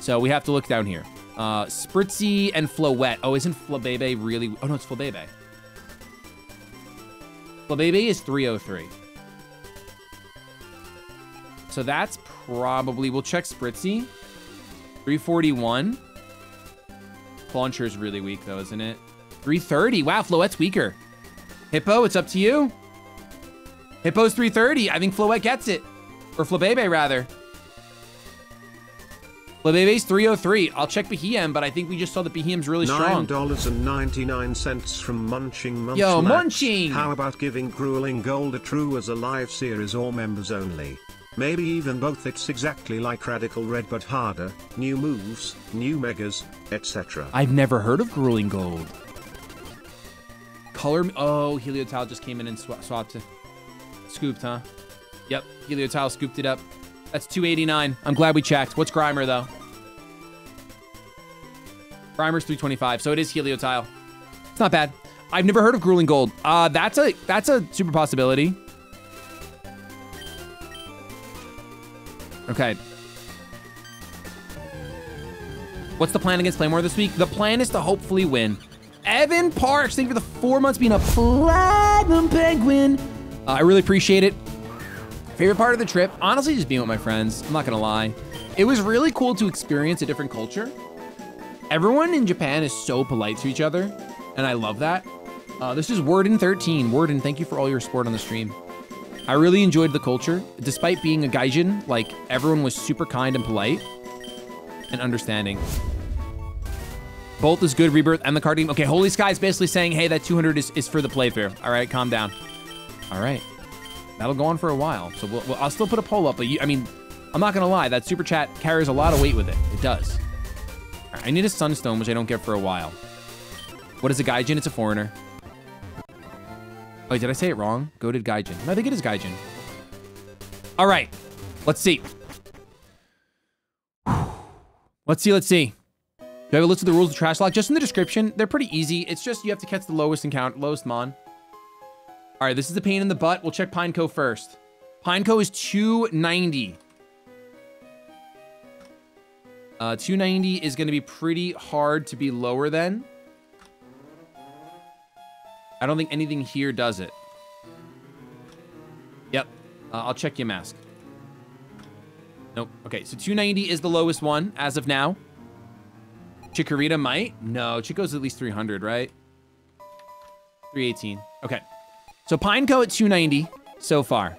So we have to look down here. Spritzy and Floette. Oh, isn't Flabébé really? Oh no, it's Flabébé. Flabébé is 303. So that's probably, we'll check Spritzy. 341. Clauncher's really weak though, isn't it? 330, wow, Floette's weaker. Hippo, it's up to you. Hippo's 330, I think Floette gets it. Or Flabébé rather. Flabebe's 303. I'll check Behem, but I think we just saw that Behem's really strong. $9.99 from Munching Munch. Yo, Max. Munching! How about giving Grueling Gold a true as a live series or members only? Maybe even both. It's exactly like Radical Red, but harder. New moves, new megas, etc. I've never heard of Grueling Gold. Color... Oh, Heliotile just came in and swapped it. Scooped, huh? Yep, Heliotile scooped it up. That's 289. I'm glad we checked. What's Grimer, though? Grimer's 325, so it is Heliotile. It's not bad. I've never heard of Grueling Gold. That's a super possibility. Okay. What's the plan against Playmore this week? The plan is to hopefully win. Evan Parks, thank you for the 4 months being a Platinum Penguin. I really appreciate it. Favorite part of the trip, honestly, just being with my friends. I'm not gonna lie. It was really cool to experience a different culture. Everyone in Japan is so polite to each other, and I love that. This is Worden13. Worden, thank you for all your support on the stream. I really enjoyed the culture. Despite being a gaijin, like, everyone was super kind and polite and understanding. Both is good, Rebirth and the card game. Okay, Holy Sky is basically saying, hey, that 200 is for the playthrough. All right, calm down. All right. That'll go on for a while, so I'll still put a poll up, but I mean, I'm not gonna lie, that super chat carries a lot of weight with it. It does. All right, I need a Sunstone, which I don't get for a while. What is a Gaijin? It's a foreigner. Wait, did I say it wrong? Goated Gaijin. No, I think it is Gaijin. All right, let's see. Let's see. Do I have a list of the rules of Trashlocke? Just in the description, they're pretty easy. It's just you have to catch the lowest mon. All right, this is a pain in the butt. We'll check Pineco first. Pineco is 290. 290 is gonna be pretty hard to be lower than. I don't think anything here does it. Yep, I'll check your mask. Nope, okay, so 290 is the lowest one as of now. Chikorita might? No, Chico's at least 300, right? 318, okay. So Pineco at 290 so far.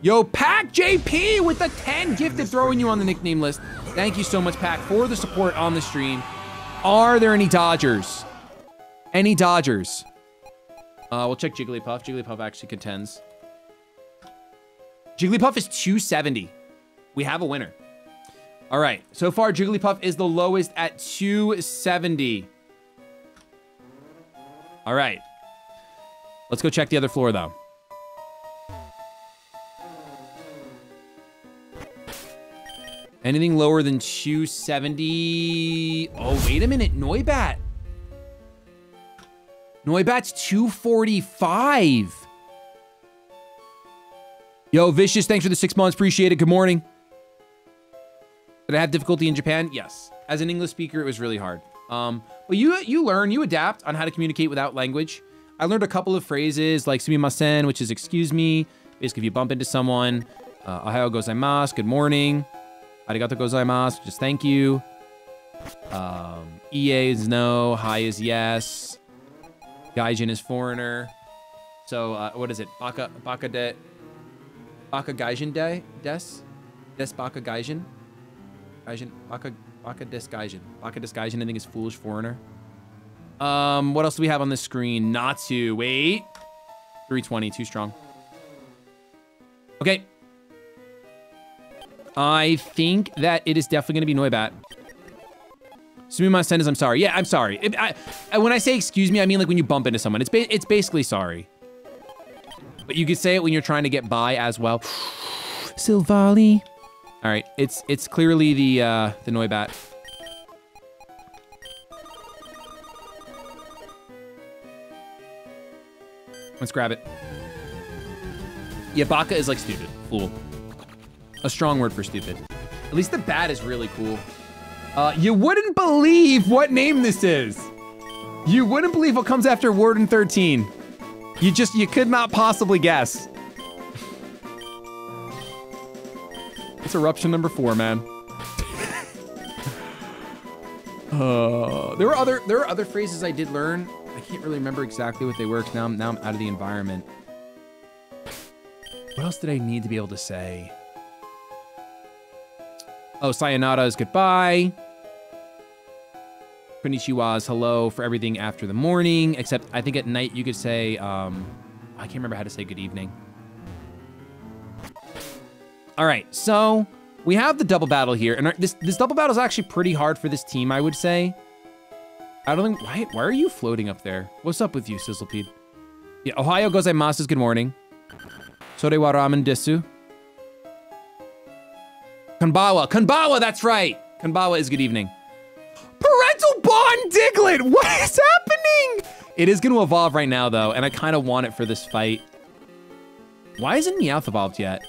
Yo, Pac JP with the 10 gifted, throwing you on the nickname list. Thank you so much, Pac, for the support on the stream. Are there any Dodgers? Any Dodgers? We'll check Jigglypuff. Jigglypuff actually contends. Jigglypuff is 270. we have a winner. All right, so far Jigglypuff is the lowest at 270. All right, let's go check the other floor though. Anything lower than 270? Oh, wait a minute, Noibat. Noibat's 245. Yo, Vicious, thanks for the 6 months, appreciate it, good morning. Did I have difficulty in Japan? Yes. As an English speaker, it was really hard. Well, you learn, you adapt on how to communicate without language. I learned a couple of phrases like sumimasen, which is excuse me. Basically, if you bump into someone, ohayo gozaimasu, good morning. Arigato gozaimasu, just thank you. Ie is no, hi is yes. Gaijin is foreigner. So, what is it? Baka gaijin de? Des baka gaijin? Gaijin. Baka des gaijin, I think, is foolish foreigner. What else do we have on this screen? Natsu, wait. 320, too strong. Okay. I think that it is definitely going to be Noibat. Sumimasen is I'm sorry. Yeah, I'm sorry. When I say excuse me, I mean like when you bump into someone. It's basically sorry. But you could say it when you're trying to get by as well. Silvally. All right, it's clearly the Noibat. Let's grab it. Yeah, baka is like stupid, fool. A strong word for stupid. At least the bat is really cool. You wouldn't believe what name this is. You wouldn't believe what comes after Warden 13. You could not possibly guess. It's eruption number 4, man. There were other phrases I did learn. I can't really remember exactly what they were, 'cause now I'm out of the environment. What else did I need to be able to say? Oh, sayonara is goodbye. Konnichiwa is hello for everything after the morning, except I think at night you could say, I can't remember how to say good evening. All right, so we have the double battle here, and this double battle is actually pretty hard for this team, I would say. I don't think, why are you floating up there? What's up with you, Sizzlepeed? Yeah, ohayo gozaimasu is good morning. Sore wa ramen desu. Kanbawa, that's right. Kanbawa is good evening. Parental Bond Diglett, what is happening? It is gonna evolve right now though, and I kinda want it for this fight. Why isn't Meowth evolved yet?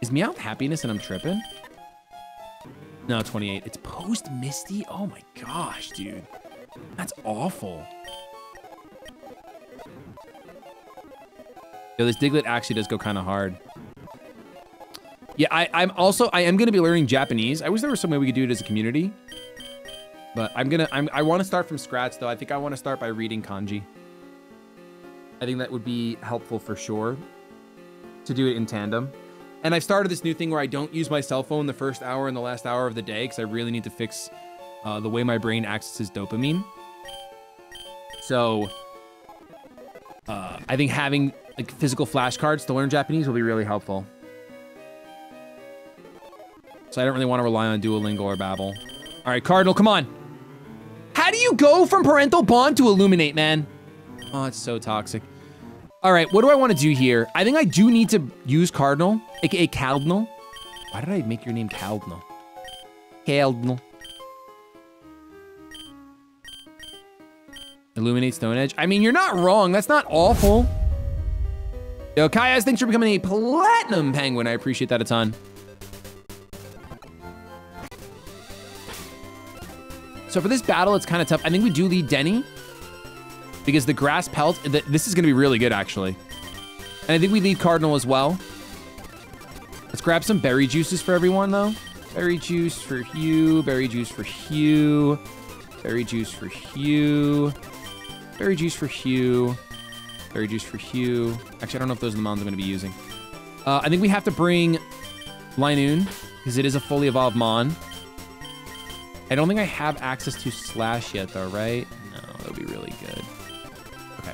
Is Meowth happiness and I'm tripping? No, 28, it's post Misty? Oh my gosh, dude. That's awful. Yo, this Diglett actually does go kinda hard. Yeah, I am gonna be learning Japanese. I wish there was some way we could do it as a community. But I wanna start from scratch though. I think I wanna start by reading kanji. I think that would be helpful for sure to do it in tandem. And I've started this new thing where I don't use my cell phone the first hour and the last hour of the day because I really need to fix the way my brain accesses dopamine. So I think having like physical flashcards to learn Japanese will be really helpful. So I don't really want to rely on Duolingo or Babbel. All right, Cardinal, come on. How do you go from Parental Bond to Illuminate, man? Oh, it's so toxic. All right, what do I want to do here? I think I do need to use Cardinal, aka Caldinal. Why did I make your name Caldinal? Caldinal. Illuminate Stone Edge. I mean, you're not wrong. That's not awful. Yo, Kaias, thanks for becoming a Platinum Penguin. I appreciate that a ton. So for this battle, it's kind of tough. I think we do lead Denny because the grass pelt, this is gonna be really good actually. And I think we lead Cardinal as well. Let's grab some berry juices for everyone though. Berry juice for Hugh, berry juice for Hugh, berry juice for Hugh, berry juice for Hugh, berry juice for Hugh. Actually, I don't know if those are the mons I'm gonna be using. I think we have to bring Linoon because it is a fully evolved mon. I don't think I have access to Slash yet though, right? No, that'll be really good. Okay.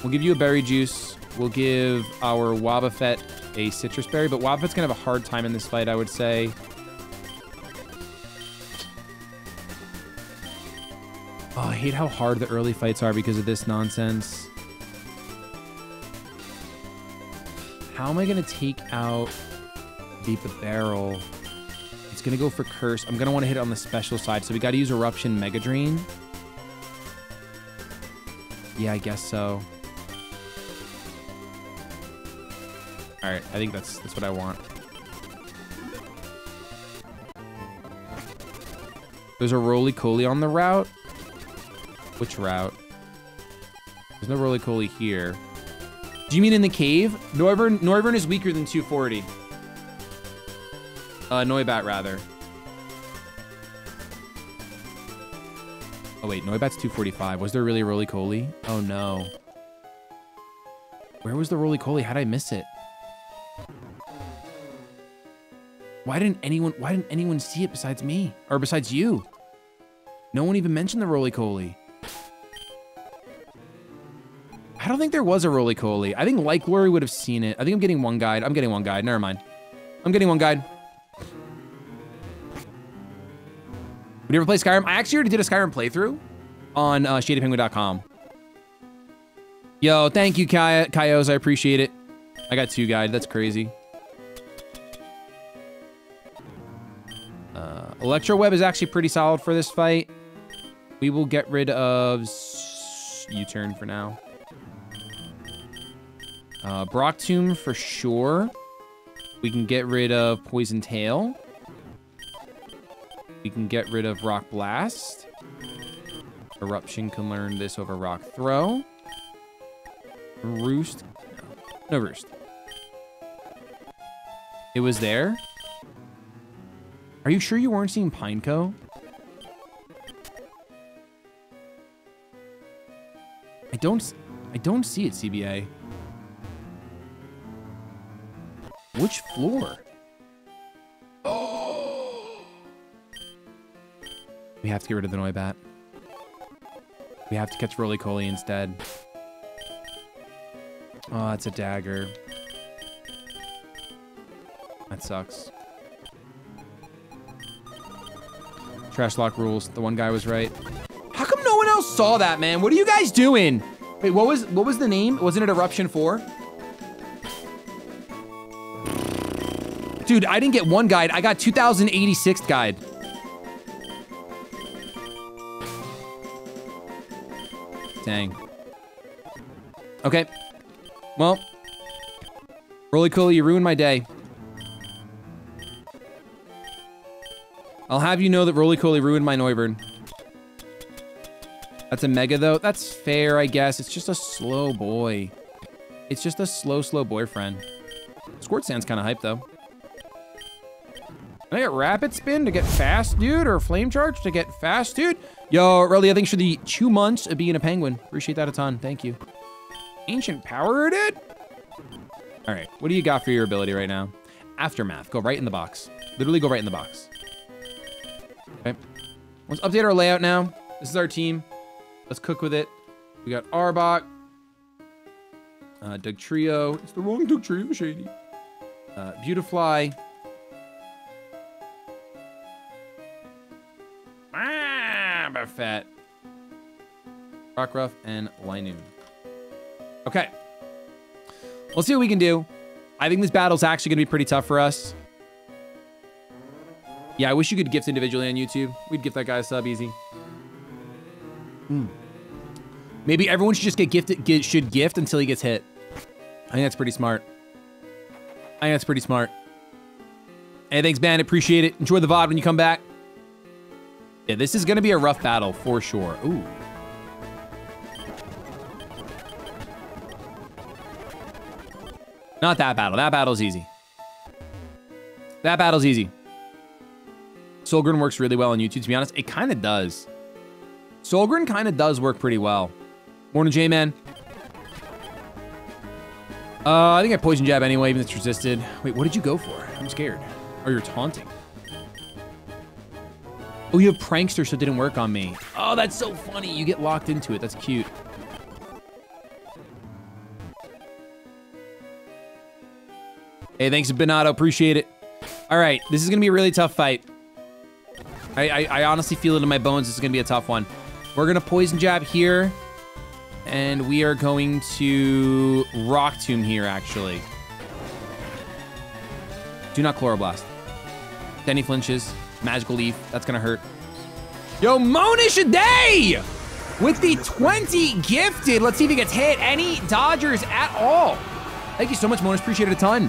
We'll give you a berry juice. We'll give our Wobbuffet a Citrus Berry, but Wobbuffet's going to have a hard time in this fight, I would say. Oh, I hate how hard the early fights are because of this nonsense. How am I going to take out Beat the Barrel? It's going to go for Curse. I'm going to want to hit it on the special side, so we got to use Eruption Mega Drain. Yeah, I guess so. All right, I think that's what I want. There's a Roly-Coly on the route. Which route? There's no Roly-Coly here. Do you mean in the cave? Noivern is weaker than 240. Noibat, rather. Oh, wait. Noibat's 245. Was there really a Roly-Coly? Oh, no. Where was the Roly-Coly? How'd I miss it? Why didn't anyone see it besides me? Or besides you? No one even mentioned the Roly-Coly. I don't think there was a Roly-Coly. I think Lycanroc would have seen it. I think I'm getting one guide. I'm getting one guide. Never mind. I'm getting one guide. Would you ever play Skyrim? I actually already did a Skyrim playthrough on shadypenguin.com. Yo, thank you, Kyos. I appreciate it. I got 2 guide. That's crazy. Electroweb is actually pretty solid for this fight. We will get rid of U-turn for now. Broctomb for sure. We can get rid of Poison Tail. We can get rid of Rock Blast. Eruption can learn this over Rock Throw. Roost. No Roost. It was there. Are you sure you weren't seeing Pineco? I don't see it, CBA. Which floor? Oh! We have to get rid of the Noibat. We have to catch Roly-Coly instead. Oh, that's a dagger. That sucks. Trashlocke rules. The one guy was right. How come no one else saw that, man? What are you guys doing? Wait, what was the name? Wasn't it Eruption 4? Dude, I didn't get one guide. I got 2086 guide. Dang. Okay. Well, Roly-Coly, you ruined my day. I'll have you know that Roly-Coly ruined my Noivern. That's a Mega, though. That's fair, I guess. It's just a slow boy. It's just a slow boyfriend. Squirt's kind of hype, though. Can I get Rapid Spin to get fast, dude? Or Flame Charge to get fast, dude? Yo, Relia, thanks for the 2 months of being a penguin. Appreciate that a ton. Thank you. Ancient Power, dude? All right. What do you got for your ability right now? Aftermath. Go right in the box. Literally go right in the box. Okay, let's update our layout now. This is our team. Let's cook with it. We got Arbok, Dugtrio. It's the wrong Dugtrio, Shady. Beautifly. Ah, Buffet. Rockruff and Linoon. Okay, let's see what we can do. I think this battle's actually gonna be pretty tough for us. Yeah, I wish you could gift individually on YouTube. We'd gift that guy a sub easy. Maybe everyone should just get gifted. Should gift until he gets hit. I think that's pretty smart. Hey, thanks, man. Appreciate it. Enjoy the VOD when you come back. Yeah, this is gonna be a rough battle for sure. Ooh. Not that battle. That battle's easy. Solgren works really well on YouTube, to be honest. It kind of does. Solgren kind of does work pretty well. Morning, J-Man. I think I Poison Jab anyway, even if it's resisted. Wait, what did you go for? I'm scared. Oh, you're taunting. Oh, you have Prankster, so it didn't work on me. Oh, that's so funny. You get locked into it. That's cute. Hey, thanks, Benato. Appreciate it. All right, this is going to be a really tough fight. I honestly feel it in my bones. This is going to be a tough one. We're going to Poison Jab here. And we are going to Rock Tomb here, actually. Do not Chloroblast. Denny flinches. Magical Leaf. That's going to hurt. Yo, Monish a day! With the 20 gifted. Let's see if he gets hit. Any dodgers at all. Thank you so much, Monish. Appreciate it a ton.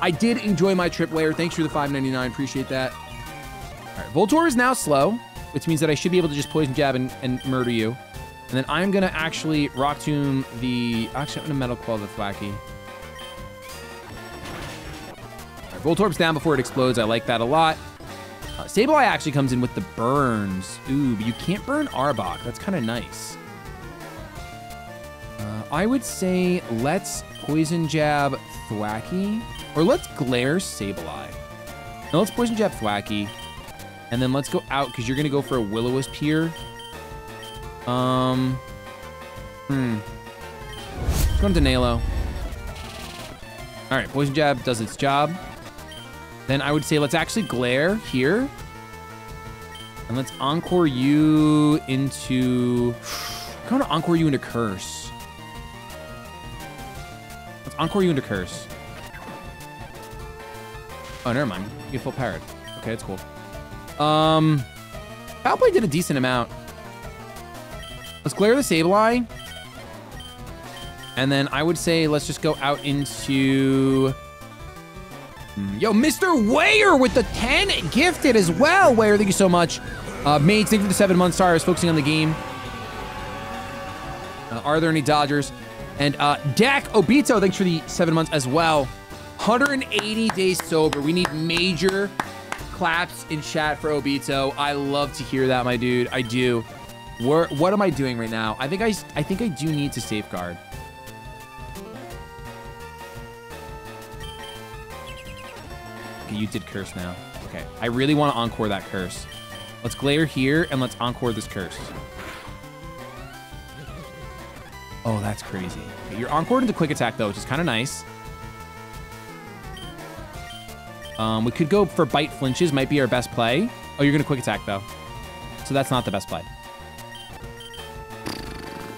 I did enjoy my trip, Layer. Thanks for the $5.99. Appreciate that. All right, Voltorb is now slow, which means that I should be able to just Poison Jab and murder you. And then I'm going to actually Rock Tomb the... Actually, I'm going to Metal Claw the Thwacky. All right, Voltorb's down before it explodes. I like that a lot. Sableye actually comes in with the burns. Ooh, but you can't burn Arbok. That's kind of nice. I would say let's Poison Jab Thwacky. Or let's Glare Sableye. Now let's Poison Jab Thwacky. And then let's go out, because you're going to go for a Will-O-Wisp here. Let's go to Nalo. All right, Poison Jab does its job. Then I would say let's actually Glare here. And let's Encore you into... I'm going to Encore you into Curse. Let's Encore you into Curse. Oh, never mind. You get full parrot. Okay, that's cool. Palplay did a decent amount. Let's Glare the Sableye. And then I would say let's just go out into... Yo, Mr. Weyer with the 10 gifted as well. Weyer, thank you so much. Mage, thank you for the 7 months. Sorry, I was focusing on the game. Are there any dodgers? And Dak Obito, thanks for the 7 months as well. 180 days sober. We need major... claps in chat for Obito. I love to hear that, my dude. I do. What am I doing right now? I think I do need to safeguard. Okay, you did curse now. Okay, I really want to encore that curse. Let's Glare here and let's encore this curse. Oh, that's crazy. Okay, you're encored into Quick Attack though, which is kind of nice. We could go for Bite Flinches, might be our best play. Oh, you're gonna Quick Attack though. So that's not the best play.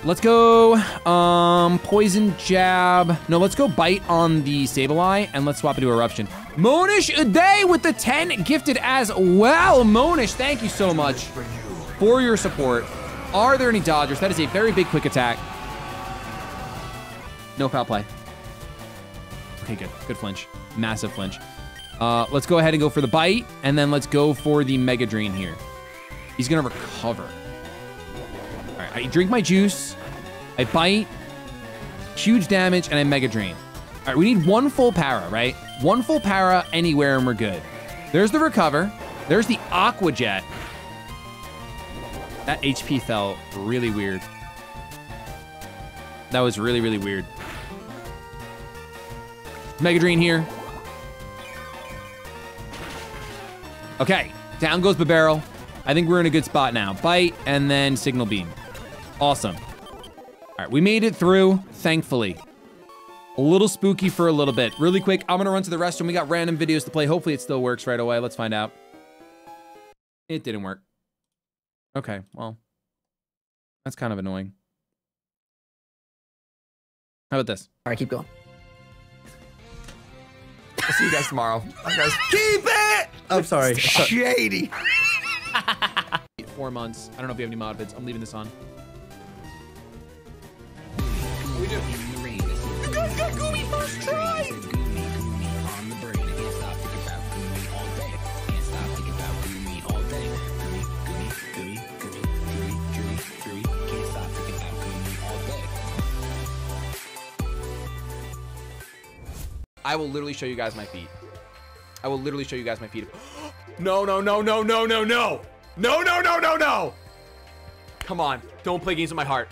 Let's go Poison Jab. No, let's go Bite on the Sableye and let's swap it to Eruption. Monish Uday with the 10 gifted as well. Monish, thank you so much for your support. Are there any dodgers? That is a very big Quick Attack. No foul play. Okay, good, good flinch. Massive flinch. Let's go ahead and go for the bite, and then let's go for the Mega Drain here. He's gonna recover. All right, I drink my juice, I bite, huge damage, and I Mega Drain. All right, we need one full para, right? One full para anywhere, and we're good. There's the recover. There's the Aqua Jet. That HP fell really weird. That was really, really weird. Mega Drain here. Okay, down goes Barbarrel. I think we're in a good spot now. Bite, and then Signal Beam. Awesome. All right, we made it through, thankfully. A little spooky for a little bit. Really quick, I'm gonna run to the restroom. We got random videos to play. Hopefully it still works right away. Let's find out. It didn't work. Okay, well, that's kind of annoying. How about this? All right, keep going. I'll see you guys tomorrow. Bye, guys. Keep it! I'm sorry. Shady. 4 months. I don't know if you have any mod vids. I'm leaving this on. We do. You guys got Goomy first try! I will literally show you guys my feet. I will literally show you guys my feet. No, no, no, no, no, no, no. No, no, no, no, no. Come on. Don't play games with my heart.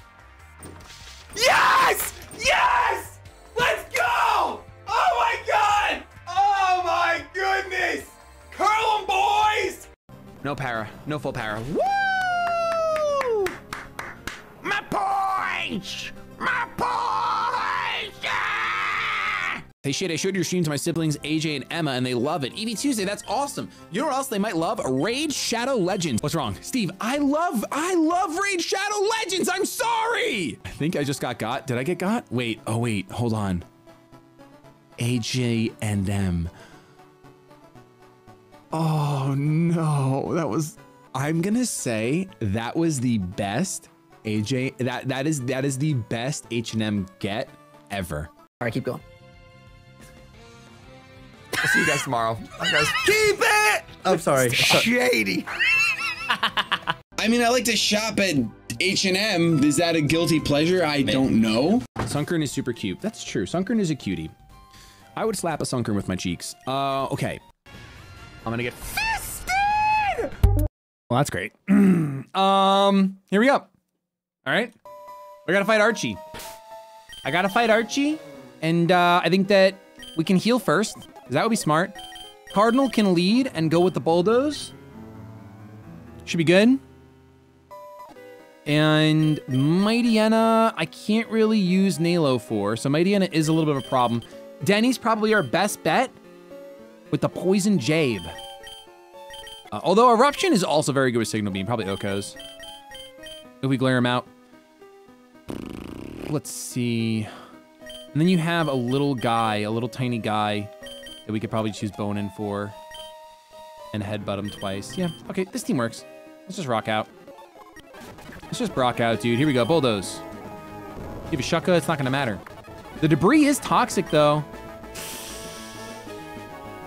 Yes! Yes! Let's go! Oh my God! Oh my goodness! Curl 'em, boys! No para. No full para. Woo! My points! My points! Hey Shade, I showed your stream to my siblings AJ and Emma and they love it. EV Tuesday, that's awesome. You know what else they might love? Raid Shadow Legends. What's wrong? Steve, I love Raid Shadow Legends. I'm sorry. I think I just got. Did I get got? Wait, oh wait, hold on. AJ and M. Oh no, that was, I'm gonna say that was the best AJ, that is the best H&M get ever. All right, keep going. I'll see you guys tomorrow. Guys. Keep it! I'm sorry. Shady. I mean, I like to shop at H&M. Is that a guilty pleasure? I don't know. Sunkern is super cute. That's true. Sunkern is a cutie. I would slap a Sunkern with my cheeks. Okay. I'm gonna get fisted! Well, that's great. Here we go. All right. We gotta fight Archie. I gotta fight Archie. And I think that we can heal first. That would be smart. Cardinal can lead and go with the bulldoze. Should be good. And Mighty Anna, I can't really use Nalo for, so Mighty Anna is a little bit of a problem. Denny's probably our best bet with the Poison Jabe. Although Eruption is also very good with Signal Beam, probably Oko's. If we glare him out. Let's see. And then you have a little guy, a little tiny guy. That we could probably choose Bone in for and headbutt him twice. Yeah, okay, this team works. Let's just rock out. Let's just Brock out, dude. Here we go, bulldoze. Give a shucka, it's not gonna matter. The debris is toxic though.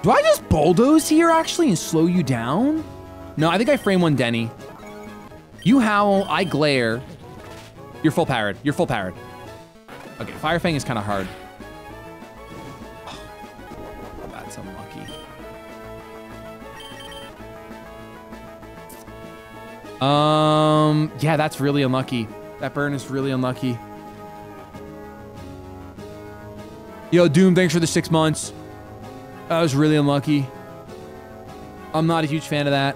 Do I just bulldoze here actually and slow you down? No, I think I frame one Denny. You howl, I glare. You're full powered, you're full powered. Okay, Fire Fang is kinda hard. Yeah, that's really unlucky. That burn is really unlucky. Yo, Doom, thanks for the 6 months. That was really unlucky. I'm not a huge fan of that.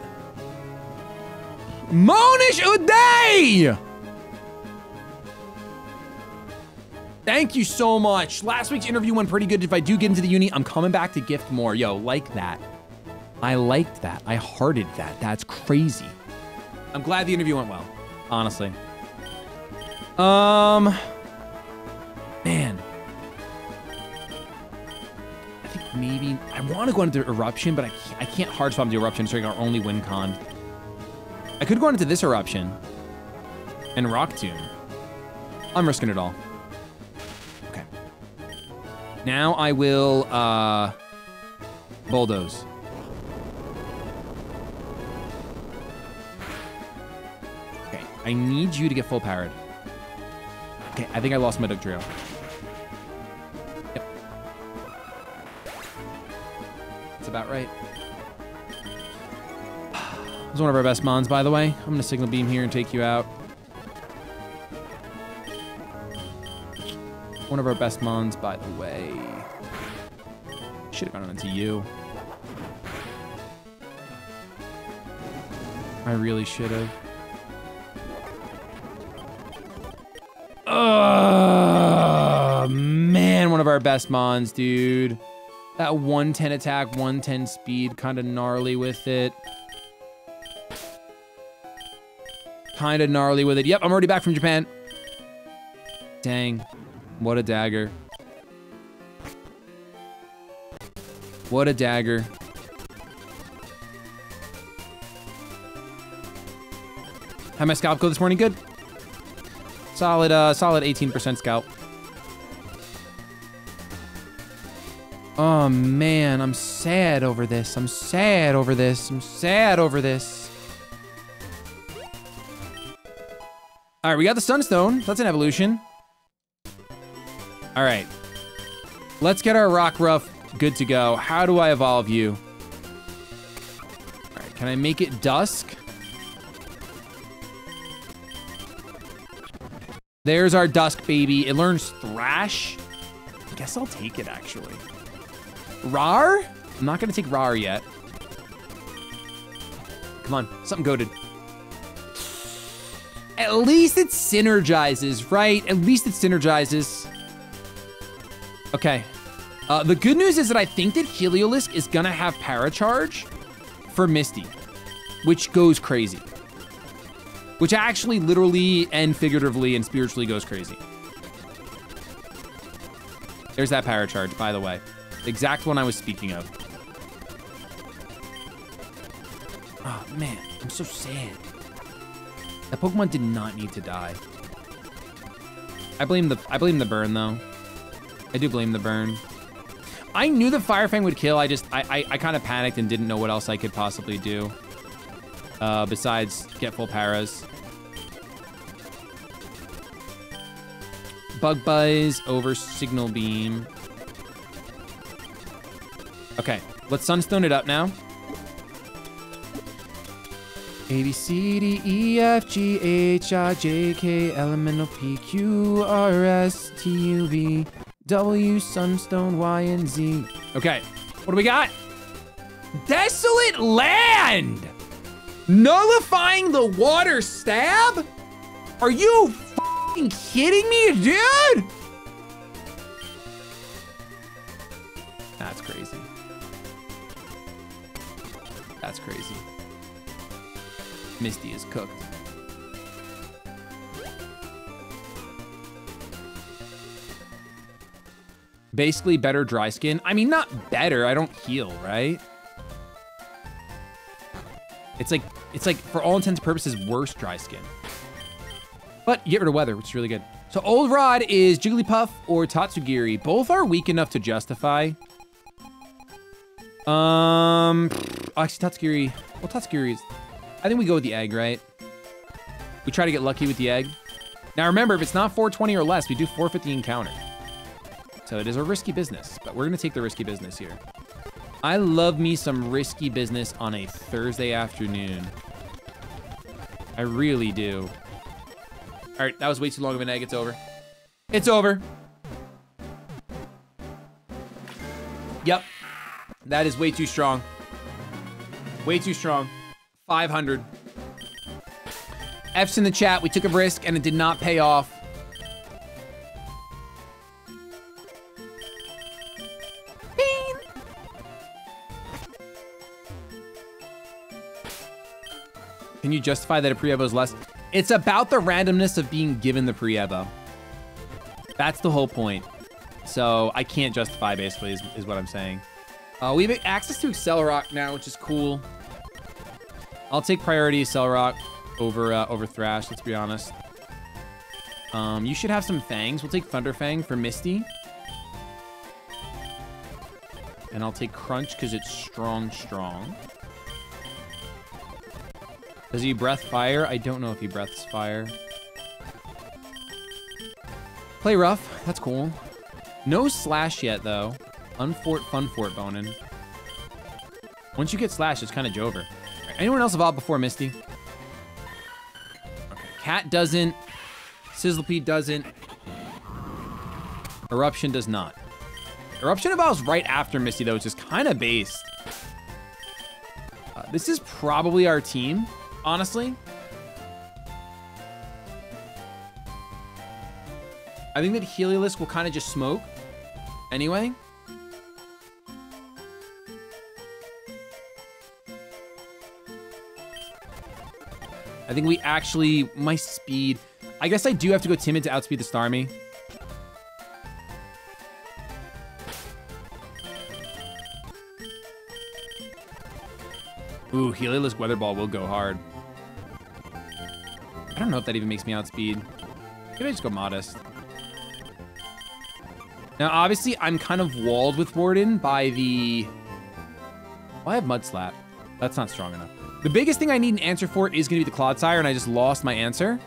Monish Uday! Thank you so much. Last week's interview went pretty good. If I do get into the uni, I'm coming back to gift more. Yo, like that. I liked that. I hearted that. That's crazy. I'm glad the interview went well, honestly. Man. I think maybe, I want to go into Eruption, but I can't hard swap the Eruption, so our only win con. I could go into this Eruption and Rock Tomb. I'm risking it all. Okay. Now I will bulldoze. I need you to get full powered. Okay, I think I lost my Dug Drill. Yep. That's about right. It was one of our best mons, by the way. I'm gonna Signal Beam here and take you out. One of our best mons, by the way. Should've gone into you. I really should've. Oh, man, one of our best mons, dude. That 110 attack, 110 speed, kind of gnarly with it. Kind of gnarly with it. Yep, I'm already back from Japan. Dang, what a dagger. What a dagger. How'd my scalp go this morning? Good. Solid, solid 18% scalp. Oh man, I'm sad over this. I'm sad over this. I'm sad over this. All right, we got the Sunstone. That's an evolution. All right, let's get our Rock Ruff good to go. How do I evolve you? All right, can I make it Dusk? There's our Dusk baby. It learns Thrash. I guess I'll take it actually. Rar? I'm not gonna take Rar yet. Come on, something goated. At least it synergizes, right? At least it synergizes. Okay, The good news is that I think that Heliolisk is gonna have Paracharge for Misty, which goes crazy. Which actually literally and figuratively and spiritually goes crazy. There's that Paracharge, by the way. The exact one I was speaking of. Oh man, I'm so sad. That Pokemon did not need to die. I blame the burn though. I do blame the burn. I knew that Fire Fang would kill. I kind of panicked and didn't know what else I could possibly do. Besides get full paras. Bug Buzz over Signal Beam. Okay, let's Sunstone it up now. A, B, C, D, E, F, G, H, I, J, K, Elemental, P, Q, R, S, T, U, V, W, Sunstone, Y, and Z. Okay, what do we got? Desolate Land! Nullifying the Water Stab? Are you f***ing kidding me, dude? That's crazy. That's crazy. Misty is cooked. Basically better dry skin. I mean, not better, I don't heal, right? It's like for all intents and purposes, worse dry skin. But you get rid of weather, which is really good. So Old Rod is Jigglypuff or Tatsugiri. Both are weak enough to justify. Actually Tatsugiri, well Tatsugiri is, I think we go with the egg, right? We try to get lucky with the egg. Now remember, if it's not 420 or less, we do forfeit the encounter. So it is a risky business, but we're gonna take the risky business here. I love me some risky business on a Thursday afternoon. I really do. All right, that was way too long of an egg, it's over. It's over. Yep, that is way too strong. Way too strong. 500. F's in the chat, we took a risk and it did not pay off. Bean. Can you justify that a pre-evo is less? It's about the randomness of being given the pre-evo. That's the whole point. So I can't justify basically is what I'm saying. We have access to Accelerock now, which is cool. I'll take priority Celerock over Thrash, let's be honest. You should have some Fangs. We'll take Thunder Fang for Misty. And I'll take Crunch because it's strong. Does he breath fire? I don't know if he breaths fire. Play rough, that's cool. No Slash yet though. Unfort, Funfort Bonin. Once you get Slash, it's kind of Jover. Anyone else evolved before Misty? Okay, Cat doesn't. Sizzlipede doesn't. Eruption does not. Eruption evolves right after Misty though, which is kind of based. This is probably our team, honestly. I think that Heliolisk will kind of just smoke anyway. I think we actually, my speed, I guess I do have to go timid to outspeed the Starmie. Ooh, Heliolisk Weather Ball will go hard. I don't know if that even makes me outspeed. Maybe I just go modest. Now, obviously, I'm kind of walled with Warden by the, well, I have Mud Slap. That's not strong enough. The biggest thing I need an answer for it is gonna be the Clodsire, and I just lost my answer.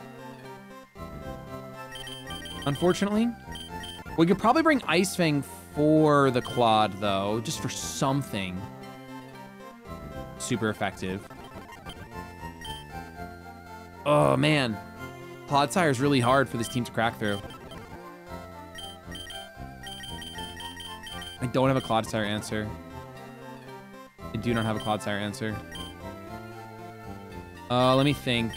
Unfortunately. We could probably bring Ice Fang for the Clod though, just for something super effective. Oh man, Clodsire is really hard for this team to crack through. I don't have a Clodsire answer. I do not have a Clodsire answer. Let me think.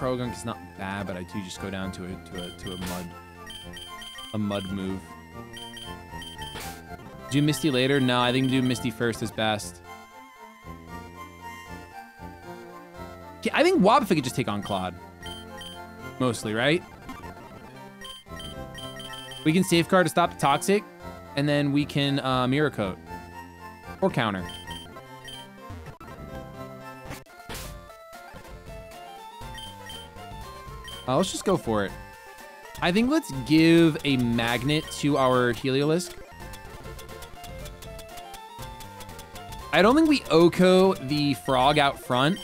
Croagunk is not bad, but I do just go down to a mud move. Do Misty later? No, I think do Misty first is best. I think Wobbuffet could just take on Claude. Mostly, right? We can Safeguard to stop the Toxic, and then we can Mirror Coat. Or Counter. Let's just go for it. I think let's give a Magnet to our Heliolisk. I don't think we Oko the Frog out front,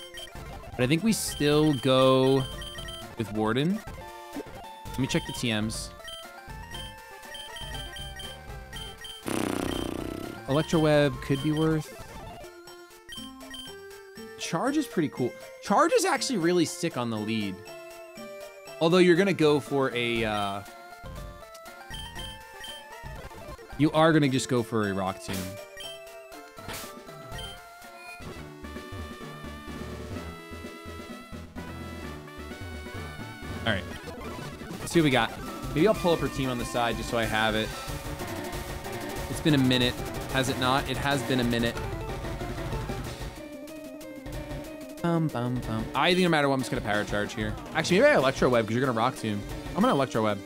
but I think we still go with Warden. Let me check the TMs. Electroweb could be worth. Charge is pretty cool. Charge is actually really sick on the lead. Although you're gonna go for a, you are gonna just go for a Rock Tomb. All right, let's see what we got. Maybe I'll pull up her team on the side just so I have it. It's been a minute, has it not? It has been a minute. I think no matter what, I'm just gonna Power Charge here. Actually, maybe I Electro Web because you're gonna Rock Tomb. I'm gonna Electro Web.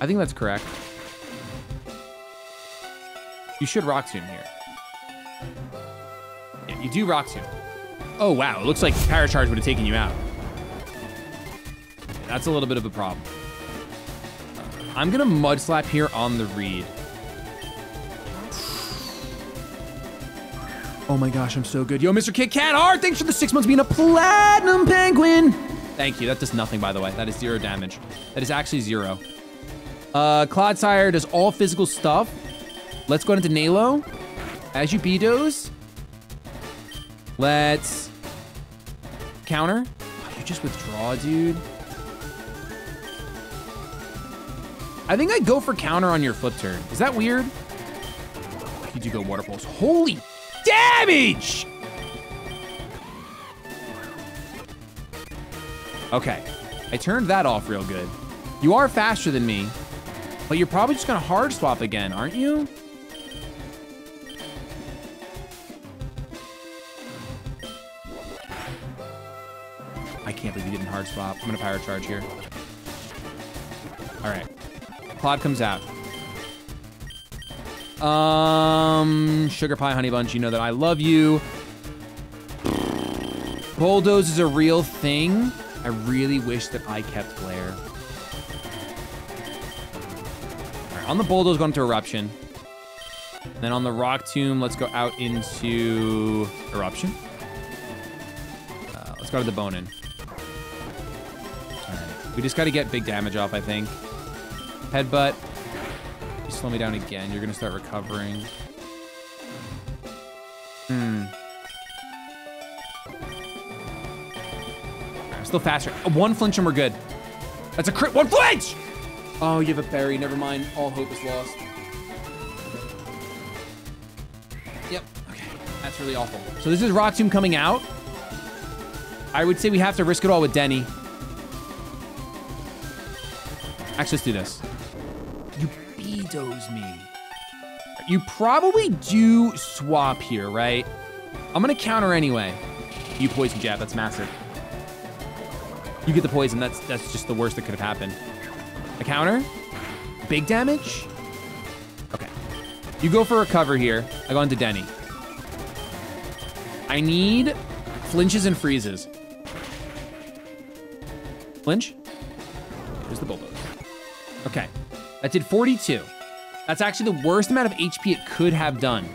I think that's correct. You should Rock Tomb here. Yeah, you do Rock Tomb. Oh wow, it looks like Power Charge would have taken you out. That's a little bit of a problem. I'm gonna Mud Slap here on the read. Oh my gosh, I'm so good. Yo, Mr. Kit Kat Hard, thanks for the 6 months being a platinum penguin. Thank you, that does nothing, by the way. That is 0 damage. That is actually 0. Clodsire does all physical stuff. Let's go into Nalo. As you Beedose. Let's counter. Oh, you just withdraw, dude. I think I go for counter on your flip turn. Is that weird? You do go Water Pulse. Holy damage! Okay, I turned that off real good. You are faster than me, but you're probably just gonna hard swap again, aren't you? I can't believe you didn't hard swap. I'm gonna Power Charge here. All right, Claude comes out. Sugar Pie Honey Bunch, you know that I love you. Bulldoze is a real thing. I really wish that I kept Glare. All right, on the Bulldoze, going to Eruption. And then on the Rock Tomb, let's go out into Eruption. Let's go to the Bonin. All right, we just got to get big damage off, I think. Headbutt. You slow me down again, you're gonna start recovering. I'm still faster. One flinch and we're good. That's a crit, one flinch! Oh, you have a berry, never mind. All hope is lost. Yep, okay, that's really awful. So this is Rock Tomb coming out. I would say we have to risk it all with Denny. Actually, let's do this. Beedose me. You probably do swap here, right? I'm gonna counter anyway. You Poison Jab, that's massive. You get the poison, that's just the worst that could have happened. A counter, big damage. Okay, you go for recover here. I go into Denny. I need flinches and freezes. Flinch, here's the Bulldoze. Okay. That did 42. That's actually the worst amount of HP it could have done.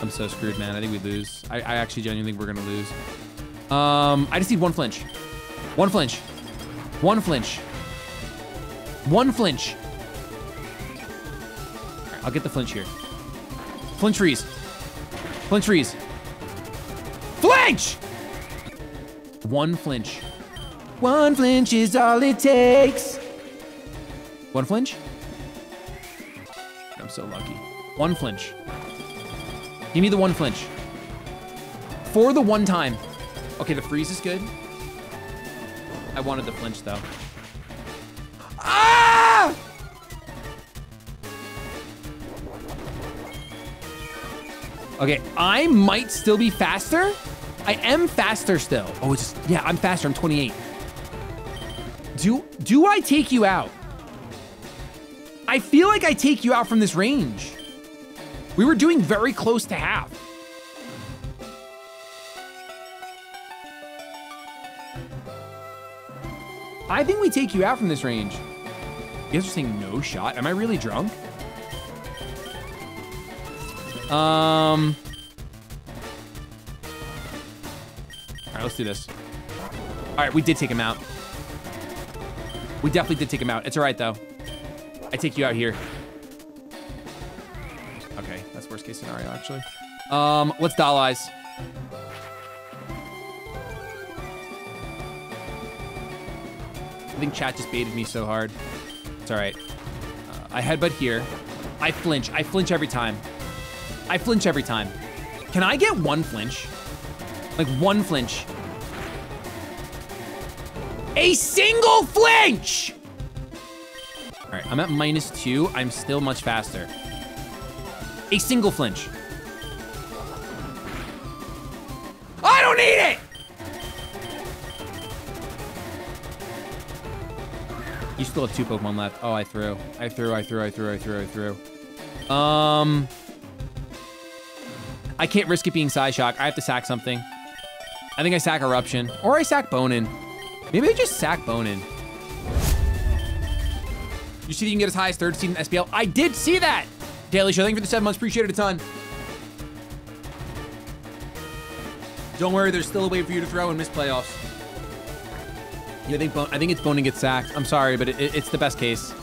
I'm so screwed, man. I think we lose. I actually genuinely think we're gonna lose. I just need one flinch. One flinch. One flinch. One flinch. All right, I'll get the flinch here. Flinch freeze. Flinch freeze. Flinch! One flinch. One flinch is all it takes. One flinch? I'm so lucky. One flinch. Give me the one flinch. For the one time. Okay, the freeze is good. I wanted the flinch though. Ah! Okay, I might still be faster. I am faster still. Oh, it's just, yeah, I'm faster, I'm 28. Do I take you out? I feel like I take you out from this range. We were doing very close to half. I think we take you out from this range. You guys are saying no shot. Am I really drunk? All right, let's do this. All right, we did take him out. We definitely did take him out. It's all right though. I take you out here. Okay, that's worst case scenario actually. Let's doll eyes. I think chat just baited me so hard. It's all right. I headbutt here. I flinch. I flinch every time. I flinch every time. Can I get one flinch? Like one flinch. A single flinch! All right, I'm at -2. I'm still much faster. A single flinch. I don't need it! You still have 2 Pokemon left. Oh, I threw. I can't risk it being Psyshock. I have to sack something. I think I sack Eruption. Or I sack Bonin. Maybe I just sack Bonin. You see that you can get as high as 3rd seed in SPL? I did see that! Daily Show, thank you for the 7 months. Appreciate it a ton. Don't worry, there's still a way for you to throw and miss playoffs. Yeah, I think it's Bonin gets sacked. I'm sorry, but it's the best case.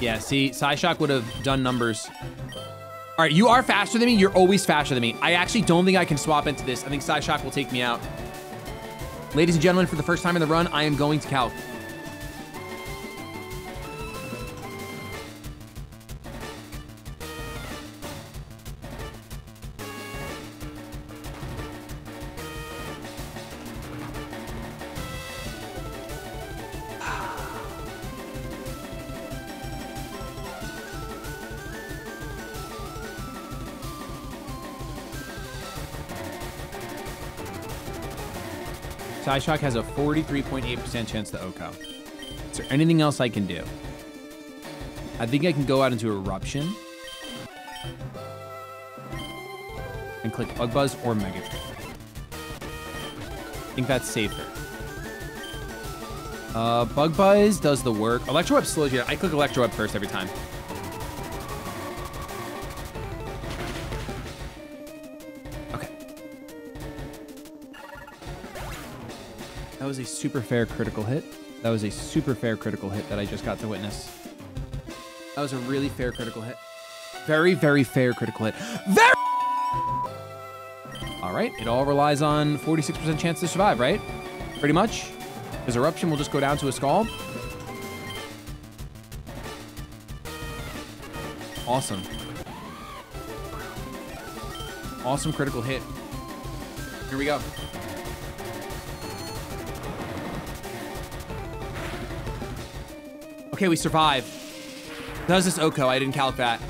Yeah, see, Psyshock would have done numbers. All right, you are faster than me. You're always faster than me. I actually don't think I can swap into this. I think Psyshock will take me out. Ladies and gentlemen, for the first time in the run, I am going to Calc. Psyshock has a 43.8% chance to OCO. Is there anything else I can do? I think I can go out into Eruption and click Bug Buzz or Mega Drain. I think that's safer. Bug Buzz does the work. Electro Web slows you down. I click Electro Web first every time. That was a super fair critical hit. That was a super fair critical hit that I just got to witness. That was a really fair critical hit. Very, very fair critical hit. Very! All right, it all relies on 46% chance to survive, right? Pretty much. His Eruption will just go down to a Scald. Awesome. Awesome critical hit. Here we go. Okay, we survive. That was just Oko. I didn't calc that.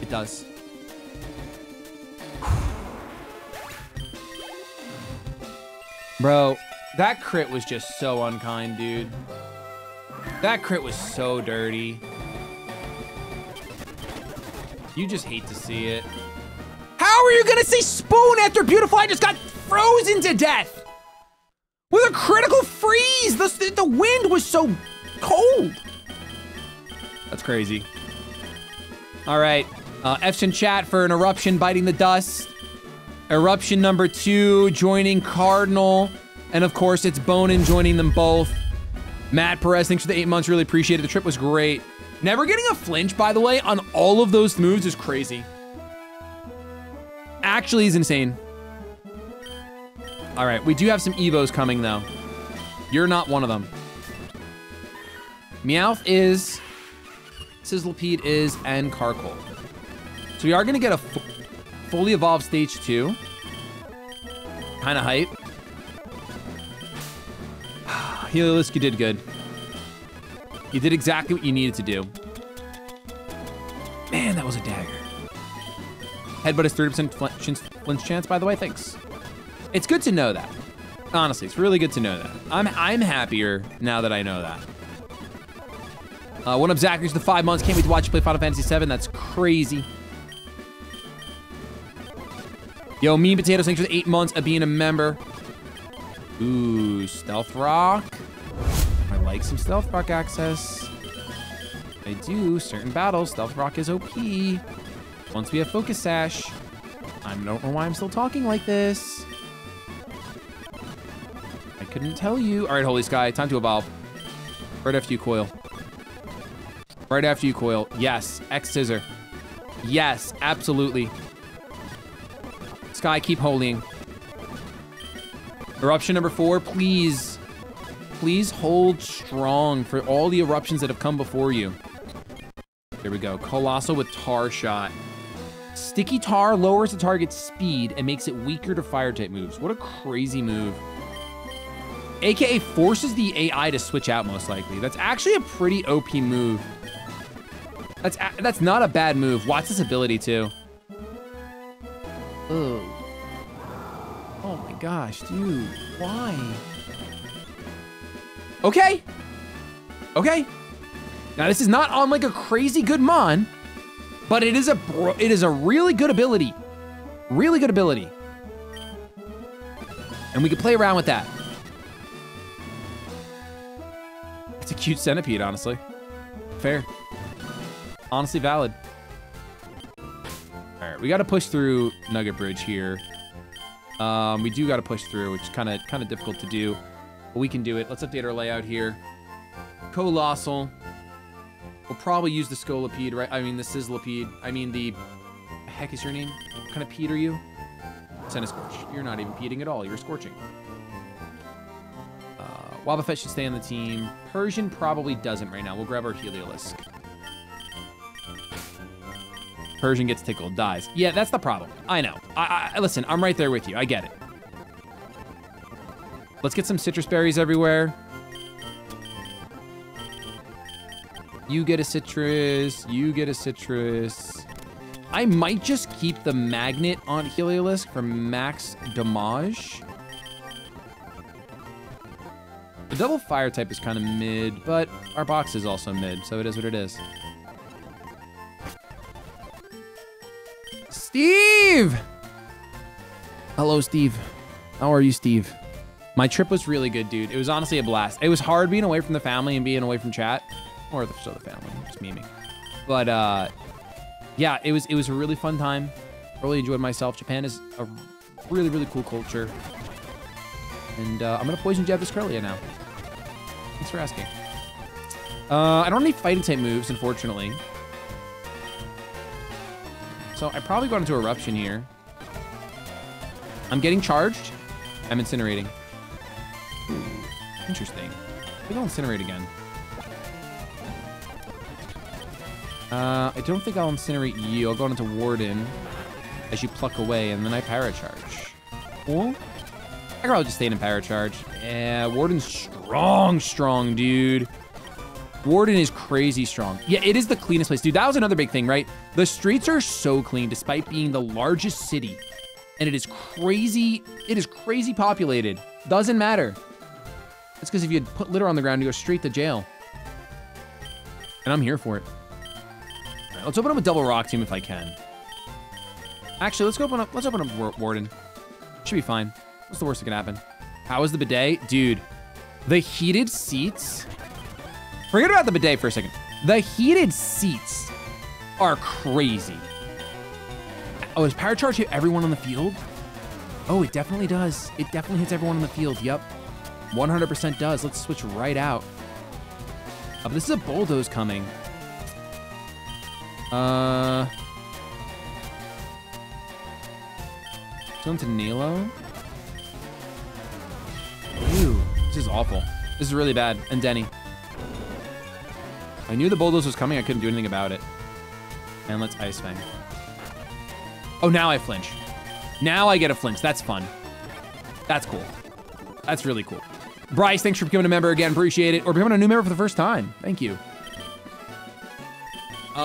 It does. Bro, that crit was just so unkind, dude. That crit was so dirty. You just hate to see it. How are you gonna say spoon after beautiful? I just got frozen to death with a critical freeze. The wind was so cold. That's crazy. All right, F's in chat for an Eruption biting the dust. Eruption #2 joining Cardinal. And of course it's Bonin joining them both. Matt Perez, thanks for the 8 months, really appreciate it. The trip was great. Never getting a flinch, by the way, on all of those moves is crazy. Actually is insane. All right, we do have some Evos coming though. You're not one of them. Meowth is Sizzlipede is, and Karkle. So we are going to get a fully evolved stage 2. Kind of hype. Heliolisk, you did good. You did exactly what you needed to do. Man, that was a dagger. Headbutt is 30% flinch chance, by the way. Thanks. It's good to know that. Honestly, it's really good to know that. I'm happier now that I know that. One up Zachary's the 5 months. Can't wait to watch you play Final Fantasy VII. That's crazy. Yo, Mean Potatoes, thanks for the 8 months of being a member. Ooh, Stealth Rock. I like some Stealth Rock access. I do. Certain battles, Stealth Rock is OP. Once we have Focus Sash. I don't know why I'm still talking like this. I couldn't tell you. All right, Holy Sky, time to evolve. Right after you, Coil. Right after you, Coil. Yes, X Scissor. Yes, absolutely. Sky, keep holding. Eruption number 4, please. Please hold strong for all the eruptions that have come before you. There we go. Colossal with Tar Shot. Sticky Tar lowers the target's speed and makes it weaker to Fire-type moves. What a crazy move. AKA forces the AI to switch out, most likely. That's actually a pretty OP move. That's not a bad move. Watch this ability, too. Ugh. Oh my gosh, dude, why? Okay. Okay. Now this is not on like a crazy good mon, but it is a really good ability. Really good ability. And we can play around with that. It's a cute centipede, honestly. Fair. Honestly valid. All right, we gotta push through Nugget Bridge here. We do gotta push through, which is kind of difficult to do. But we can do it. Let's update our layout here. Colossal. We'll probably use the Scolipede, right? I mean the Sizzlipede. I mean the heck is your name? What kind of Pede are you? Scorch. You're not even Peding at all. You're scorching. Wobbuffet should stay on the team. Persian probably doesn't right now. We'll grab our Heliolisk. Persian gets tickled, dies. Yeah, that's the problem. I know. I listen, I'm right there with you. I get it. Let's get some citrus berries everywhere. You get a citrus. You get a citrus. I might just keep the magnet on Heliolisk for max damage. The double fire type is kind of mid, but our box is also mid, so it is what it is. Steve! Hello, Steve. How are you, Steve? My trip was really good, dude. It was honestly a blast. It was hard being away from the family and being away from chat. Or the family, just memeing. But yeah, it was a really fun time. Really enjoyed myself. Japan is a really, really cool culture. And I'm gonna poison jab this Kirlia now. Thanks for asking. I don't have any fighting type moves, unfortunately. So I probably got into Eruption here. I'm getting charged. I'm incinerating. Ooh, interesting. I think I'll incinerate again. I don't think I'll incinerate you. I'll go into Warden as you pluck away, and then I Paracharge. Cool. I could probably just stay in Paracharge. Yeah, Warden's strong, dude. Warden is crazy strong. Yeah, it is the cleanest place. Dude, that was another big thing, right? The streets are so clean despite being the largest city. And it is crazy populated. Doesn't matter. That's because if you had put litter on the ground, you go straight to jail. And I'm here for it. All right, let's open up a double rock team if I can. Actually, let's open up Warden. Should be fine. What's the worst that can happen? How is the bidet? Dude, the heated seats. Forget about the bidet for a second. The heated seats are crazy. Oh, is Paracharge hit everyone on the field? Oh, it definitely does. It definitely hits everyone on the field. Yep. 100% does. Let's switch right out. Oh, but this is a bulldoze coming. Going to Nilo. Ew. This is awful. This is really bad. And Denny. I knew the bulldoze was coming. I couldn't do anything about it. And let's Ice Fang. Oh, now I flinch. Now I get a flinch. That's fun. That's cool. That's really cool. Bryce, thanks for becoming a member again. Appreciate it. Or becoming a new member for the first time. Thank you.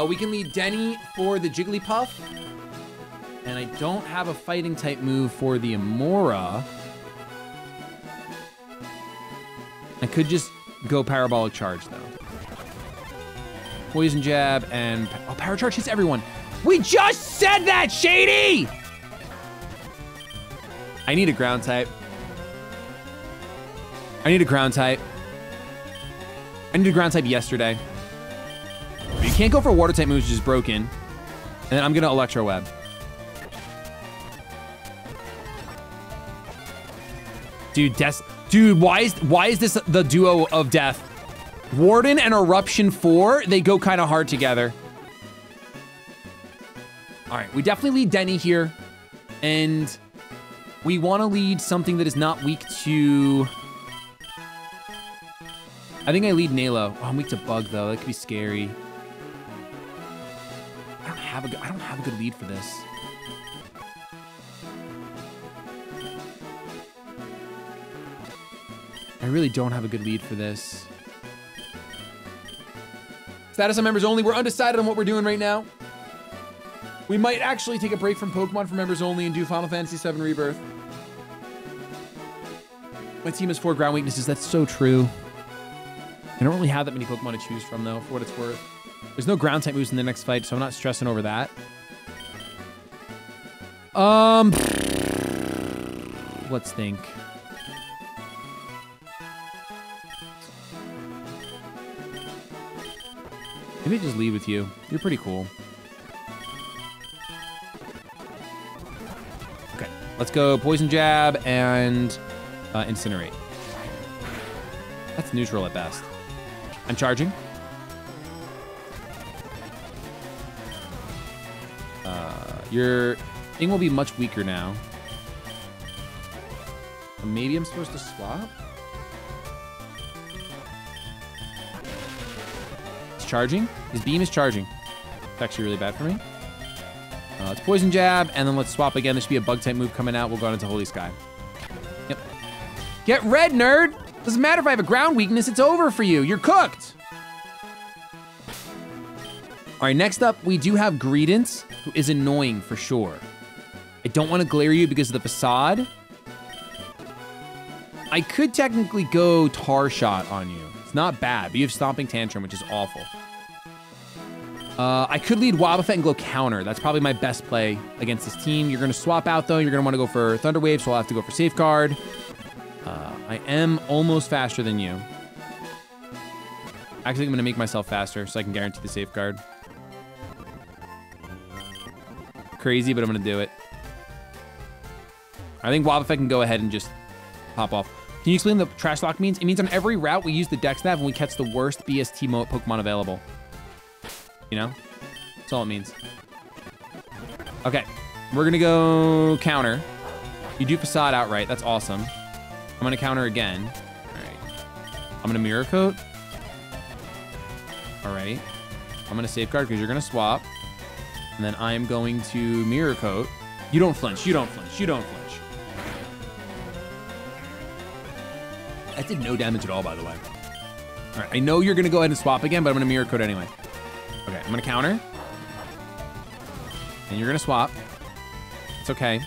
We can lead Denny for the Jigglypuff. And I don't have a fighting type move for the Amora. I could just go Parabolic Charge, though. Poison Jab and... Oh, Power Charge hits everyone. We just said that, Shady! I need a ground type. I need a ground type. I needed a ground type yesterday. You can't go for water type moves, which is broken. And then I'm gonna Electro Web. Dude, death. Dude, why is this the duo of death? Warden and Eruption 4, they go kind of hard together. All right, we definitely lead Denny here. And we want to lead something that is not weak to... I think I lead Nalo. Oh, I'm weak to Bug, though. That could be scary. I don't have a good lead for this. I really don't have a good lead for this. Status on members only. We're undecided on what we're doing right now. We might actually take a break from Pokemon for members only and do Final Fantasy VII Rebirth. My team has 4 ground weaknesses. That's so true. I don't really have that many Pokemon to choose from, though, for what it's worth. There's no ground type moves in the next fight, so I'm not stressing over that. Let's think. Maybe just leave with you. You're pretty cool. Okay, let's go Poison Jab and Incinerate. That's neutral at best. I'm charging. Your thing will be much weaker now. Or maybe I'm supposed to swap? It's charging. His beam is charging. It's actually really bad for me. It's Poison Jab, and then let's swap again. There should be a Bug-type move coming out. We'll go into Holy Sky. Yep. Get red, nerd! Doesn't matter if I have a ground weakness, it's over for you. You're cooked! All right, next up, we do have Greedence, who is annoying for sure. I don't want to glare you because of the facade. I could technically go Tar Shot on you. It's not bad, but you have Stomping Tantrum, which is awful. I could lead Wobbuffet and go counter. That's probably my best play against this team. You're going to swap out, though. You're going to want to go for Thunder Wave, so I'll have to go for Safeguard. I am almost faster than you. Actually, I'm going to make myself faster so I can guarantee the Safeguard. Crazy, but I'm going to do it. I think Wobbuffet can go ahead and just pop off. Can you explain what the Trashlocke means? It means on every route we use the Dex Nav and we catch the worst BST Pokemon available. You know? That's all it means. Okay. We're going to go counter. You do Facade outright. That's awesome. I'm going to counter again. All right. I'm going to Mirror Coat. All right. I'm going to Safeguard because you're going to swap. And then I'm going to Mirror Coat. You don't flinch. You don't flinch. You don't flinch. That did no damage at all, by the way. All right. I know you're going to go ahead and swap again, but I'm going to Mirror Coat anyway. Okay. I'm going to counter. And you're going to swap. It's okay.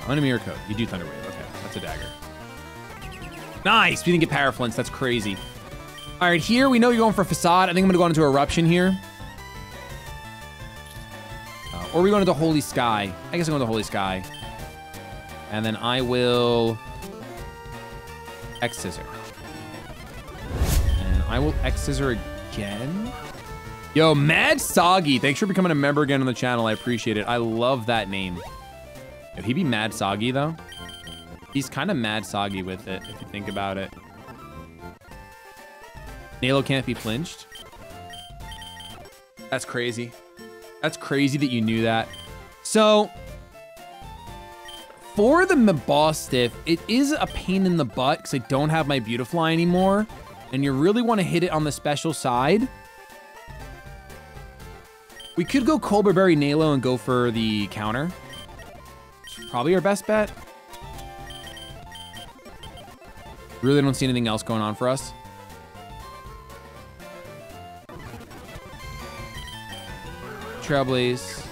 I'm going to Mirror Coat. You do Thunder Wave. Okay. That's a dagger. Nice. We didn't get Power Flinch. That's crazy. All right, here we know you're going for Facade. I think I'm gonna go into Eruption here. Or we go into Holy Sky. I guess I'm going to Holy Sky. And then I will X-Scissor. And I will X-Scissor again. Yo, Mad Soggy, thanks for becoming a member again on the channel. I appreciate it. I love that name. Would he be Mad Soggy though? He's kind of Mad Soggy with it, if you think about it. Nalo can't be flinched. That's crazy. That's crazy that you knew that. So, for the Maboss Stiff, it is a pain in the butt because I don't have my Beautifly anymore. and you really want to hit it on the special side, we could go Colbur Berry Nalo and go for the counter. Probably our best bet. Really don't see anything else going on for us. Trailblaze.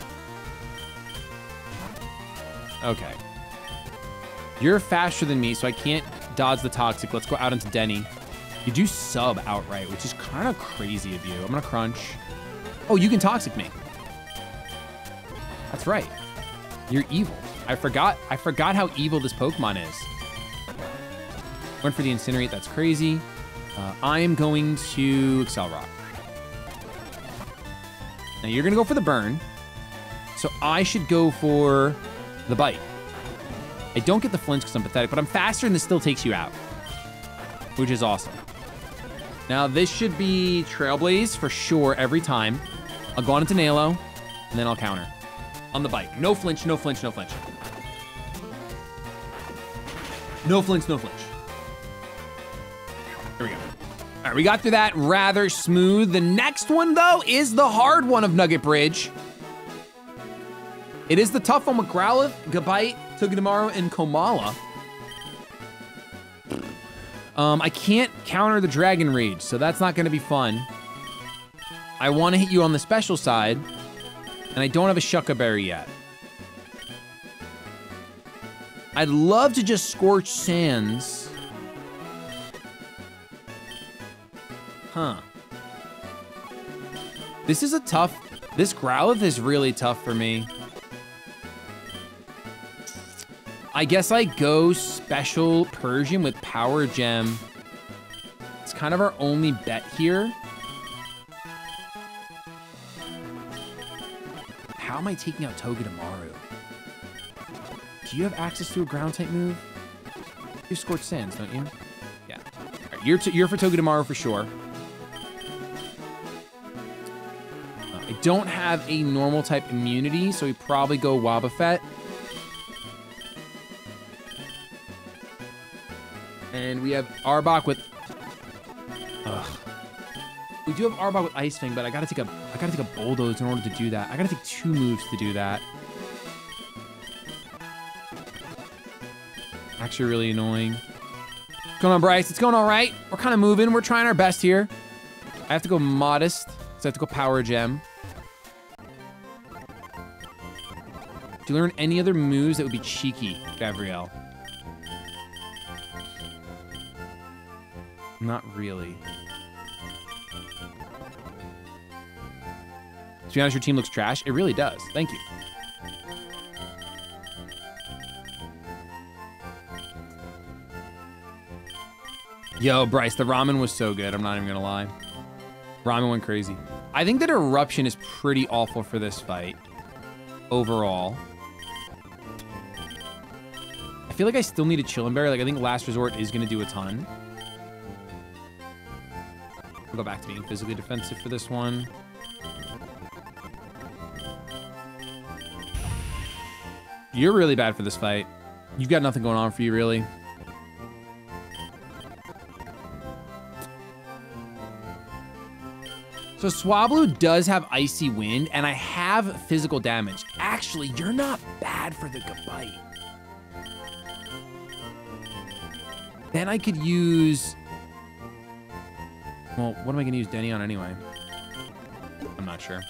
Okay. You're faster than me, so I can't dodge the Toxic. Let's go out into Denny. You do sub outright, which is kind of crazy of you. I'm gonna crunch. Oh, you can Toxic me. That's right. You're evil. I forgot how evil this Pokemon is. Went for the Incinerate, that's crazy. I am going to Excel Rock. Now you're gonna go for the burn. So I should go for the bite. I don't get the flinch because I'm pathetic, but I'm faster and this still takes you out, which is awesome. Now this should be Trailblaze for sure every time. I'll go on into Nalo and then I'll counter on the bite. No flinch, no flinch, no flinch. No flinch, no flinch. Here we go. All right, we got through that rather smooth. The next one though is the hard one of Nugget Bridge. It is the tough one with Growlithe, Gabite, Togedemaru, and Komala. I can't counter the Dragon Rage, so that's not gonna be fun. I wanna hit you on the special side, and I don't have a Shucka Berry yet. I'd love to just Scorch Sands. Huh. This is a tough, this Growlithe is really tough for me. I guess I go special Persian with Power Gem. It's kind of our only bet here. How am I taking out Togedemaru? Do you have access to a ground type move? You have Scorched Sands, don't you? Yeah. All right, you're for Togedemaru for sure. I don't have a normal type immunity, so we probably go Wobbuffet. And we have Arbok with, ugh. We do have Arbok with Ice Fang, but I gotta take a Bulldoze in order to do that. I gotta take two moves to do that. Actually really annoying. What's going on, Bryce? It's going all right. We're kind of moving. We're trying our best here. I have to go Modest, so I have to go Power Gem. Do you learn any other moves that would be cheeky, Gabrielle? Not really. To be honest, your team looks trash. It really does. Thank you. Yo, Bryce, the ramen was so good. I'm not even gonna lie. Ramen went crazy. I think that Eruption is pretty awful for this fight overall. I feel like I still need a Chillin' Berry. Like, I think Last Resort is gonna do a ton. Go back to being physically defensive for this one. You're really bad for this fight. You've got nothing going on for you, really. So Swablu does have Icy Wind, and I have physical damage. Actually, you're not bad for the Gabite. Then I could use... Well, what am I gonna use Denny on anyway? I'm not sure.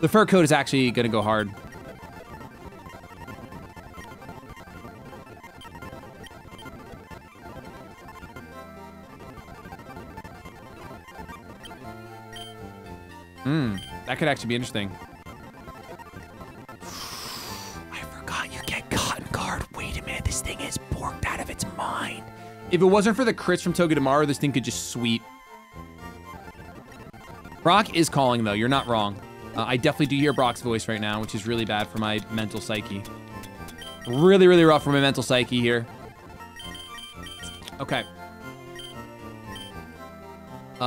The fur coat is actually gonna go hard. That could actually be interesting. I forgot you get Cotton Guard. Wait a minute, this thing is borked out of its mind. If it wasn't for the crits from Togedemaru, this thing could just sweep. Brock is calling, though. You're not wrong. I definitely do hear Brock's voice right now, which is really bad for my mental psyche. Really, really rough for my mental psyche here. Okay.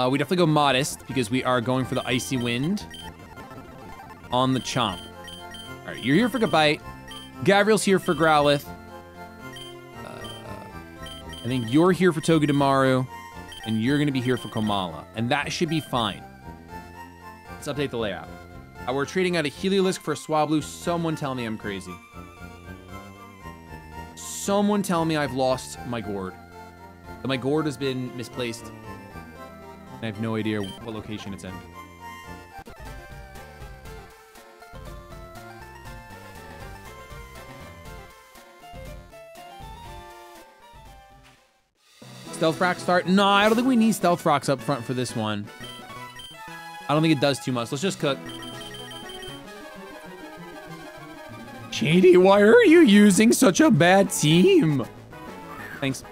We definitely go Modest because we are going for the Icy Wind on the Chomp. All right, you're here for Gabite. Gabriel's here for Growlithe. I think you're here for Togedemaru. and you're gonna be here for Komala, and that should be fine. Let's update the layout. We're trading out a Heliolisk for a Swablu. Someone tell me I'm crazy. Someone tell me I've lost my gourd. My gourd has been misplaced. And I have no idea what location it's in. Stealth Rock start? No, I don't think we need Stealth Rocks up front for this one. I don't think it does too much. Let's just cook. Shady, why are you using such a bad team? Thanks.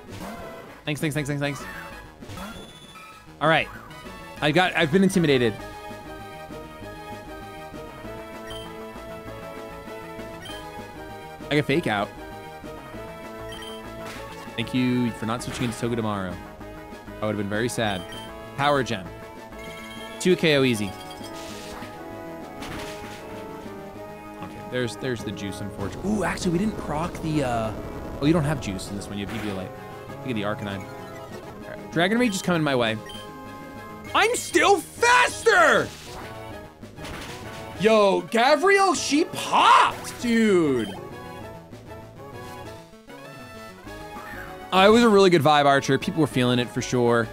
Thanks. All right. I've been intimidated. I got fake out. Thank you for not switching into Toga tomorrow. I would have been very sad. Power gem. 2 KO easy. There's the juice, unfortunately. Ooh, actually, we didn't proc the, Oh, you don't have juice in this one. You have Eviolite. Look at the Arcanine. All right. Dragon Rage is coming my way. I'm still faster! Yo, Gavriel, she popped, dude! It was a really good vibe, Archer. People were feeling it for sure.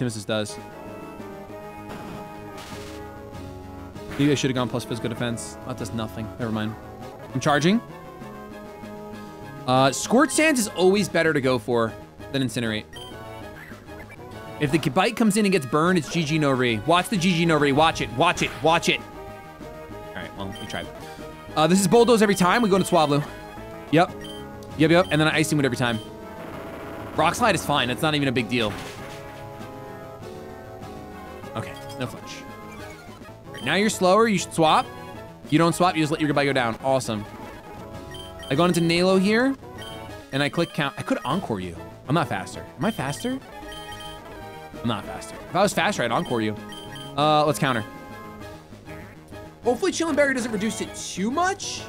Nemesis does. Maybe I should have gone plus physical defense. That does nothing. Never mind. I'm charging. Squirt Sands is always better to go for than Incinerate. If the Bite comes in and gets burned, it's GG no re. Watch the GG no re. Watch it. All right, well, we tried. This is Bulldoze every time. We go into Swablu. Yep. And then I Ice Beam it every time. Rock Slide is fine. That's not even a big deal. No flinch. Right, now you're slower, you should swap. If you don't swap, you just let your goodbye go down. Awesome. I go into Nalo here, and I click count. I could encore you. I'm not faster. Am I faster? I'm not faster. If I was faster, I'd encore you. Let's counter. Hopefully Chillin' Berry doesn't reduce it too much.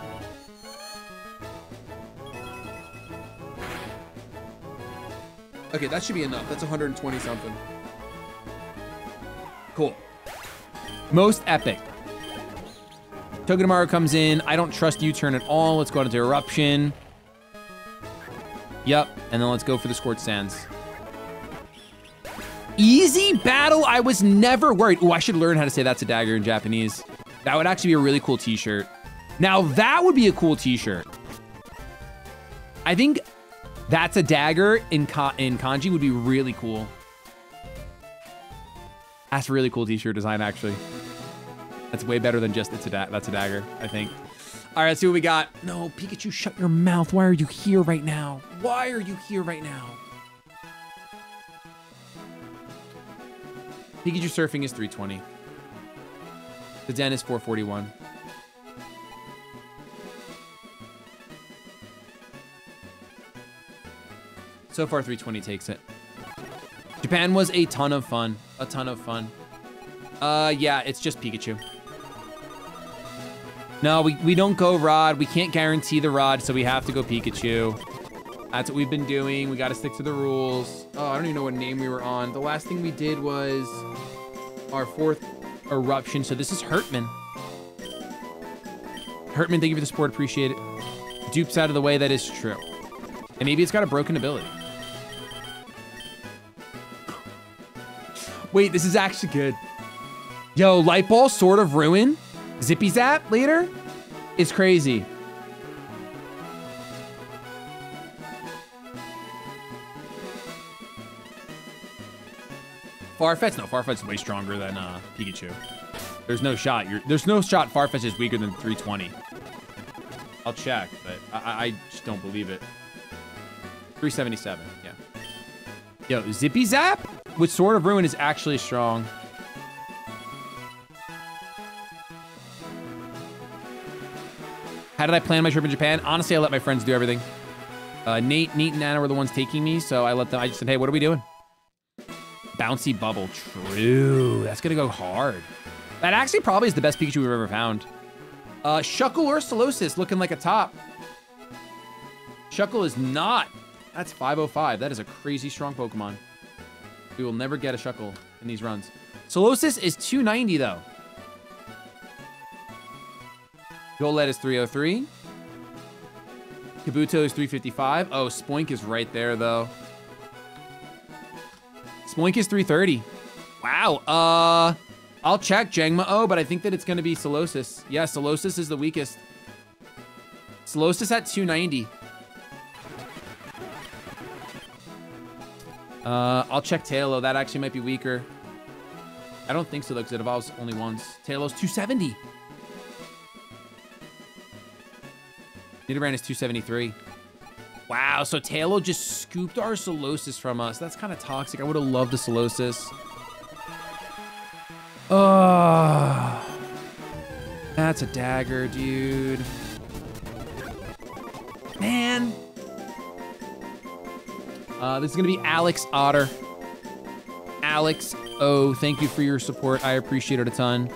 Okay, that should be enough. That's 120 something. Cool. Most epic. Togedemaru comes in. I don't trust U-turn at all. Let's go into Eruption. Yep, and then let's go for the Scorched Sands. Easy battle, I was never worried. Ooh, I should learn how to say that's a dagger in Japanese. That would actually be a really cool t-shirt. Now that would be a cool t-shirt. I think that's a dagger in kanji would be really cool. That's a really cool t-shirt design, actually. That's way better than just that's a dagger, I think. All right, let's see what we got. No, Pikachu, shut your mouth. Why are you here right now? Why are you here right now? Pikachu surfing is 320. The den is 441. So far, 320 takes it. Japan was a ton of fun. Yeah, it's just Pikachu. No, we don't go Rod. We can't guarantee the Rod, so we have to go Pikachu. That's what we've been doing. We gotta stick to the rules. Oh, I don't even know what name we were on. The last thing we did was our 4th eruption, so this is Hurtman. Hurtman, thank you for the support, appreciate it. Dupes out of the way, that is true. And maybe it's got a broken ability. Wait, this is actually good. Yo, Light Ball, Sword of Ruin, Zippy Zap later? It's crazy. Farfetch'd? No, Farfetch'd way stronger than Pikachu. There's no shot. There's no shot Farfetch'd is weaker than 320. I'll check, but I just don't believe it. 377, yeah. Yo, Zippy Zap? With Sword of Ruin is actually strong. How did I plan my trip in Japan? Honestly, I let my friends do everything. Nate and Anna were the ones taking me, so I let them, I just said, hey, what are we doing? Bouncy Bubble, true. That's gonna go hard. That actually probably is the best Pikachu we've ever found. Shuckle or Solosis looking like a top. Shuckle is not. That's 505. That is a crazy strong Pokemon. We will never get a Shuckle in these runs. Solosis is 290, though. Golett is 303. Kabuto is 355. Oh, Spoink is right there, though. Spoink is 330. Wow. I'll check Jangma-O, but I think that it's going to be Solosis. Yeah, Solosis is the weakest. Solosis at 290. I'll check Tailo. That actually might be weaker. I don't think so, though, because it evolves only once. Tailo's 270. Nidoran is 273. Wow, so Tailo just scooped our Solosis from us. That's kind of toxic. I would have loved a Solosis. Oh, that's a dagger, dude. Man. This is going to be Alex Otter. Alex O, thank you for your support. I appreciate it a ton.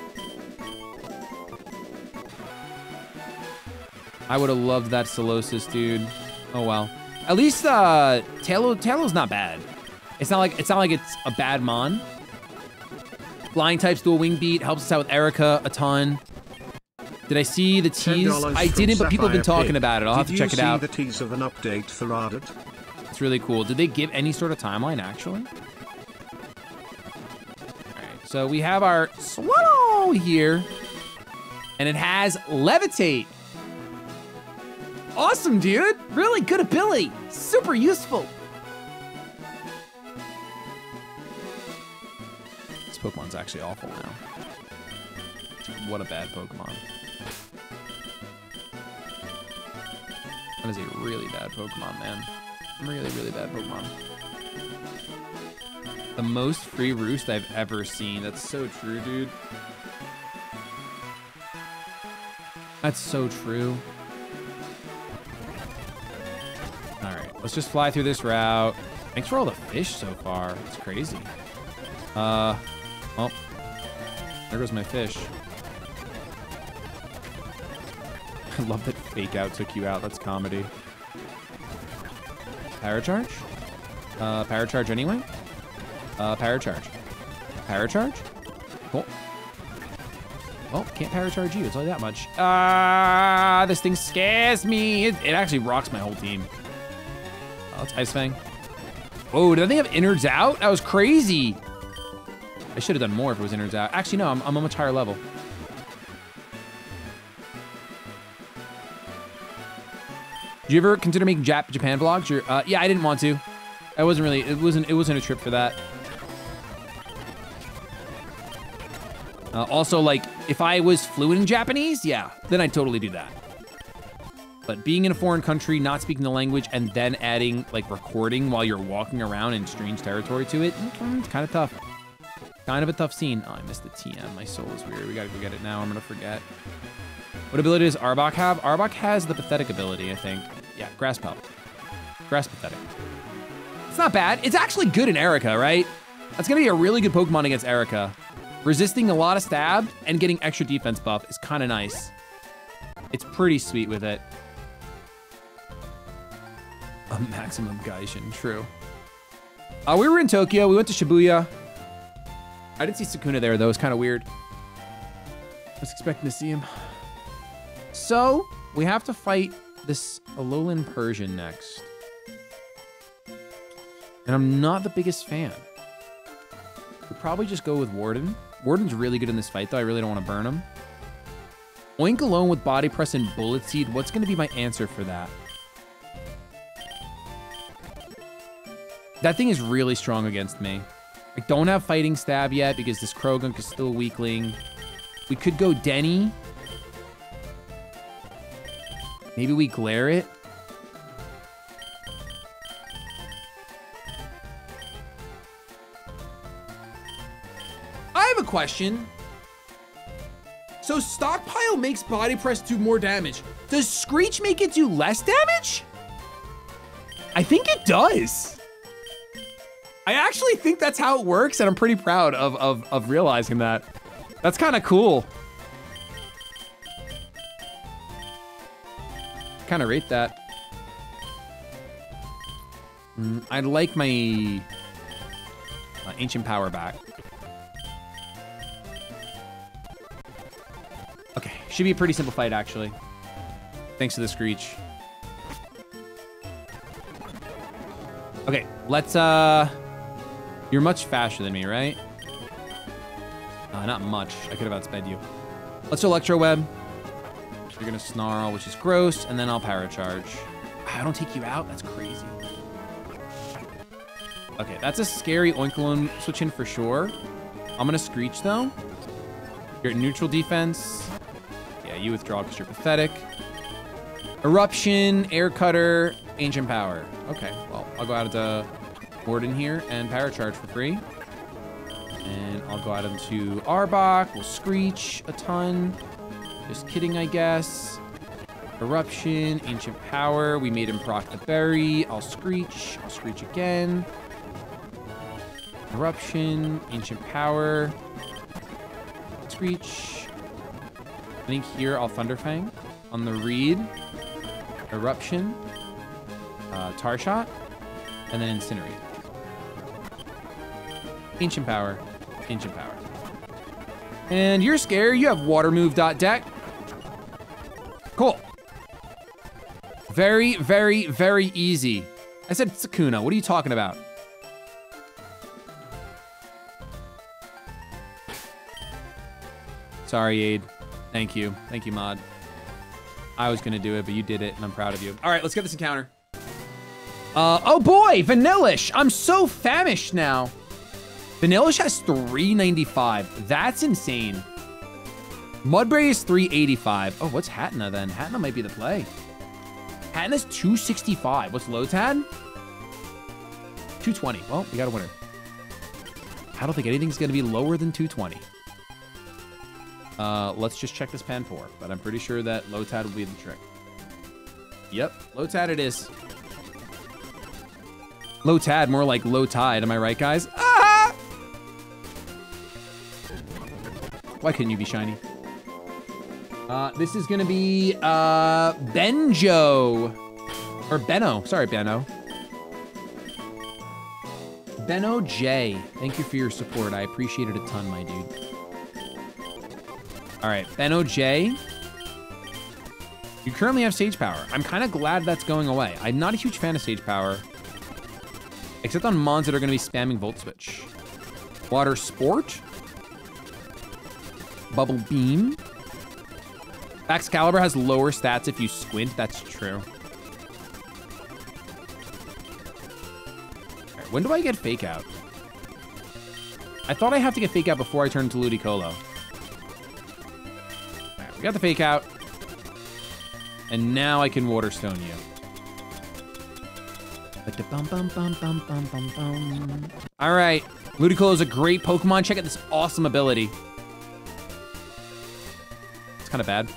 I would have loved that Solosis, dude. Oh, well. At least Tailo's not bad. It's not like it's a bad mon. Flying types, dual wing beat, helps us out with Erica a ton. Did I see the tease? I didn't, but people have been talking about it. I'll have to check it out. Did you see the tease of an update for Ardent? It's really cool. Did they give any sort of timeline, actually? Alright, so we have our Swallow here. And it has Levitate. Awesome, dude. Really good ability. Super useful. This Pokemon's actually awful now. What a bad Pokemon. That is a really bad Pokemon, man. Really, really bad Pokemon. The most free roost I've ever seen. That's so true, dude. That's so true. Let's just fly through this route. Thanks for all the fish so far. It's crazy. Well, there goes my fish. I love that Fake Out took you out. That's comedy. Power Charge? Power Charge anyway? Power Charge. Power Charge? Cool. Well, can't Power Charge you. It's only that much. This thing scares me. It actually rocks my whole team. Oh, it's Ice Fang. Oh, did they have innards out? That was crazy. I should have done more if it was innards out. Actually, no, I'm a much higher level. Did you ever consider making Japan vlogs? Yeah, I didn't want to. I wasn't really. It wasn't a trip for that. Also, like, if I was fluent in Japanese, yeah, then I'd totally do that. But being in a foreign country, not speaking the language, and then adding, like, recording while you're walking around in strange territory to it, it's kind of tough. Kind of a tough scene. Oh, I missed the TM. My soul is weird. We gotta go get it now. I'm gonna forget. What ability does Arbok have? Arbok has the pathetic ability, I think. Yeah, Grass Pelt. Grass Pathetic. It's not bad. It's actually good in Erica, right? That's gonna be a really good Pokemon against Erica. Resisting a lot of stab and getting extra defense buff is kind of nice. It's pretty sweet with it. A maximum Gaijin, true. We were in Tokyo, we went to Shibuya. I didn't see Sukuna there though, it's kind of weird. I was expecting to see him. So, we have to fight this Alolan Persian next. And I'm not the biggest fan. We'll probably just go with Warden. Warden's really good in this fight though, I really don't want to burn him. Oink alone with Body Press and Bullet Seed, what's gonna be my answer for that? That thing is really strong against me. I don't have Fighting Stab yet because this Krogunk is still a weakling. We could go Denny. Maybe we Glare it. I have a question. So Stockpile makes Body Press do more damage. Does Screech make it do less damage? I think it does. I actually think that's how it works, and I'm pretty proud of realizing that. That's kind of cool. kind of rate that. I'd like my ancient power back. Okay, should be a pretty simple fight actually. Thanks to the Screech. Okay, let's you're much faster than me, right? Not much. I could have outsped you. Let's Electro Web. You're going to Snarl, which is gross, and then I'll Power Charge. I don't take you out? That's crazy. Okay, that's a scary Oinkalone switch in for sure. I'm going to Screech, though. You're at neutral defense. Yeah, you withdraw because you're pathetic. Eruption, Air Cutter, Ancient Power. Okay, well, I'll go out of the board in here and Power Charge for free. And I'll go out into Arbok. We'll Screech a ton. Just kidding, I guess. Eruption, Ancient Power. We made him proc the berry. I'll Screech. I'll Screech again. Eruption, Ancient Power. Screech. I think here I'll Thunderfang on the read. Eruption. Tar Shot. And then Incinerate. Ancient Power. Ancient Power. And you're scared. You have Water Move dot deck. Cool. Very, very, very easy. I said Sukuna. What are you talking about? Sorry, Aid. Thank you. Thank you, Mod. I was going to do it, but you did it, and I'm proud of you. All right, let's get this encounter. Oh, boy. Vanillish. I'm so famished now. Vanillish has 395. That's insane. Mudbray is 385. Oh, what's Hatna then? Hatna might be the play. Hatna's 265. What's Lotad? 220. Well, we got a winner. I don't think anything's going to be lower than 220. Let's just check this Panpour, but I'm pretty sure that Lotad will be the trick. Yep, Lotad it is. Lotad, more like low tide. Am I right, guys? Ah! Why couldn't you be shiny? This is gonna be Benjo. Or Benno. Sorry, Benno. Benno J. Thank you for your support. I appreciate it a ton, my dude. Alright, Benno J. You currently have Sage Power. I'm kinda glad that's going away. I'm not a huge fan of Sage Power. Except on mons that are gonna be spamming Volt Switch. Water Sport. Bubble Beam. Excalibur has lower stats if you squint. That's true. All right, when do I get Fake Out? I thought I have to get Fake Out before I turn into Ludicolo. All right, we got the Fake Out. And now I can Water Stone you. All right, Ludicolo is a great Pokemon. Check out this awesome ability. Kind of bad.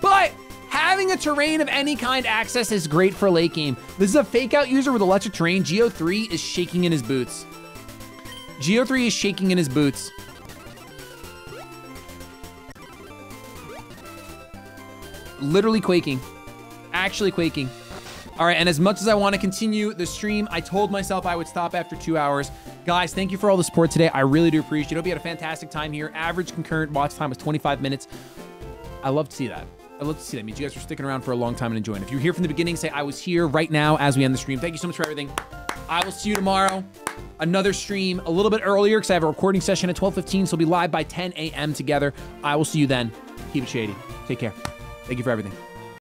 But having a terrain of any kind access is great for late game. This is a Fake Out user with electric terrain. Geo3 is shaking in his boots. Geo3 is shaking in his boots. Literally quaking. Actually quaking. All right, and as much as I want to continue the stream, I told myself I would stop after 2 hours. Guys, thank you for all the support today. I really do appreciate it. Hope you had a fantastic time here. Average concurrent watch time was 25 minutes. I love to see that. I love to see that. It means you guys were sticking around for a long time and enjoying. If you're here from the beginning, say I was here right now as we end the stream. Thank you so much for everything. I will see you tomorrow. Another stream a little bit earlier because I have a recording session at 12:15, so we'll be live by 10 a.m. together. I will see you then. Keep it shady. Take care. Thank you for everything.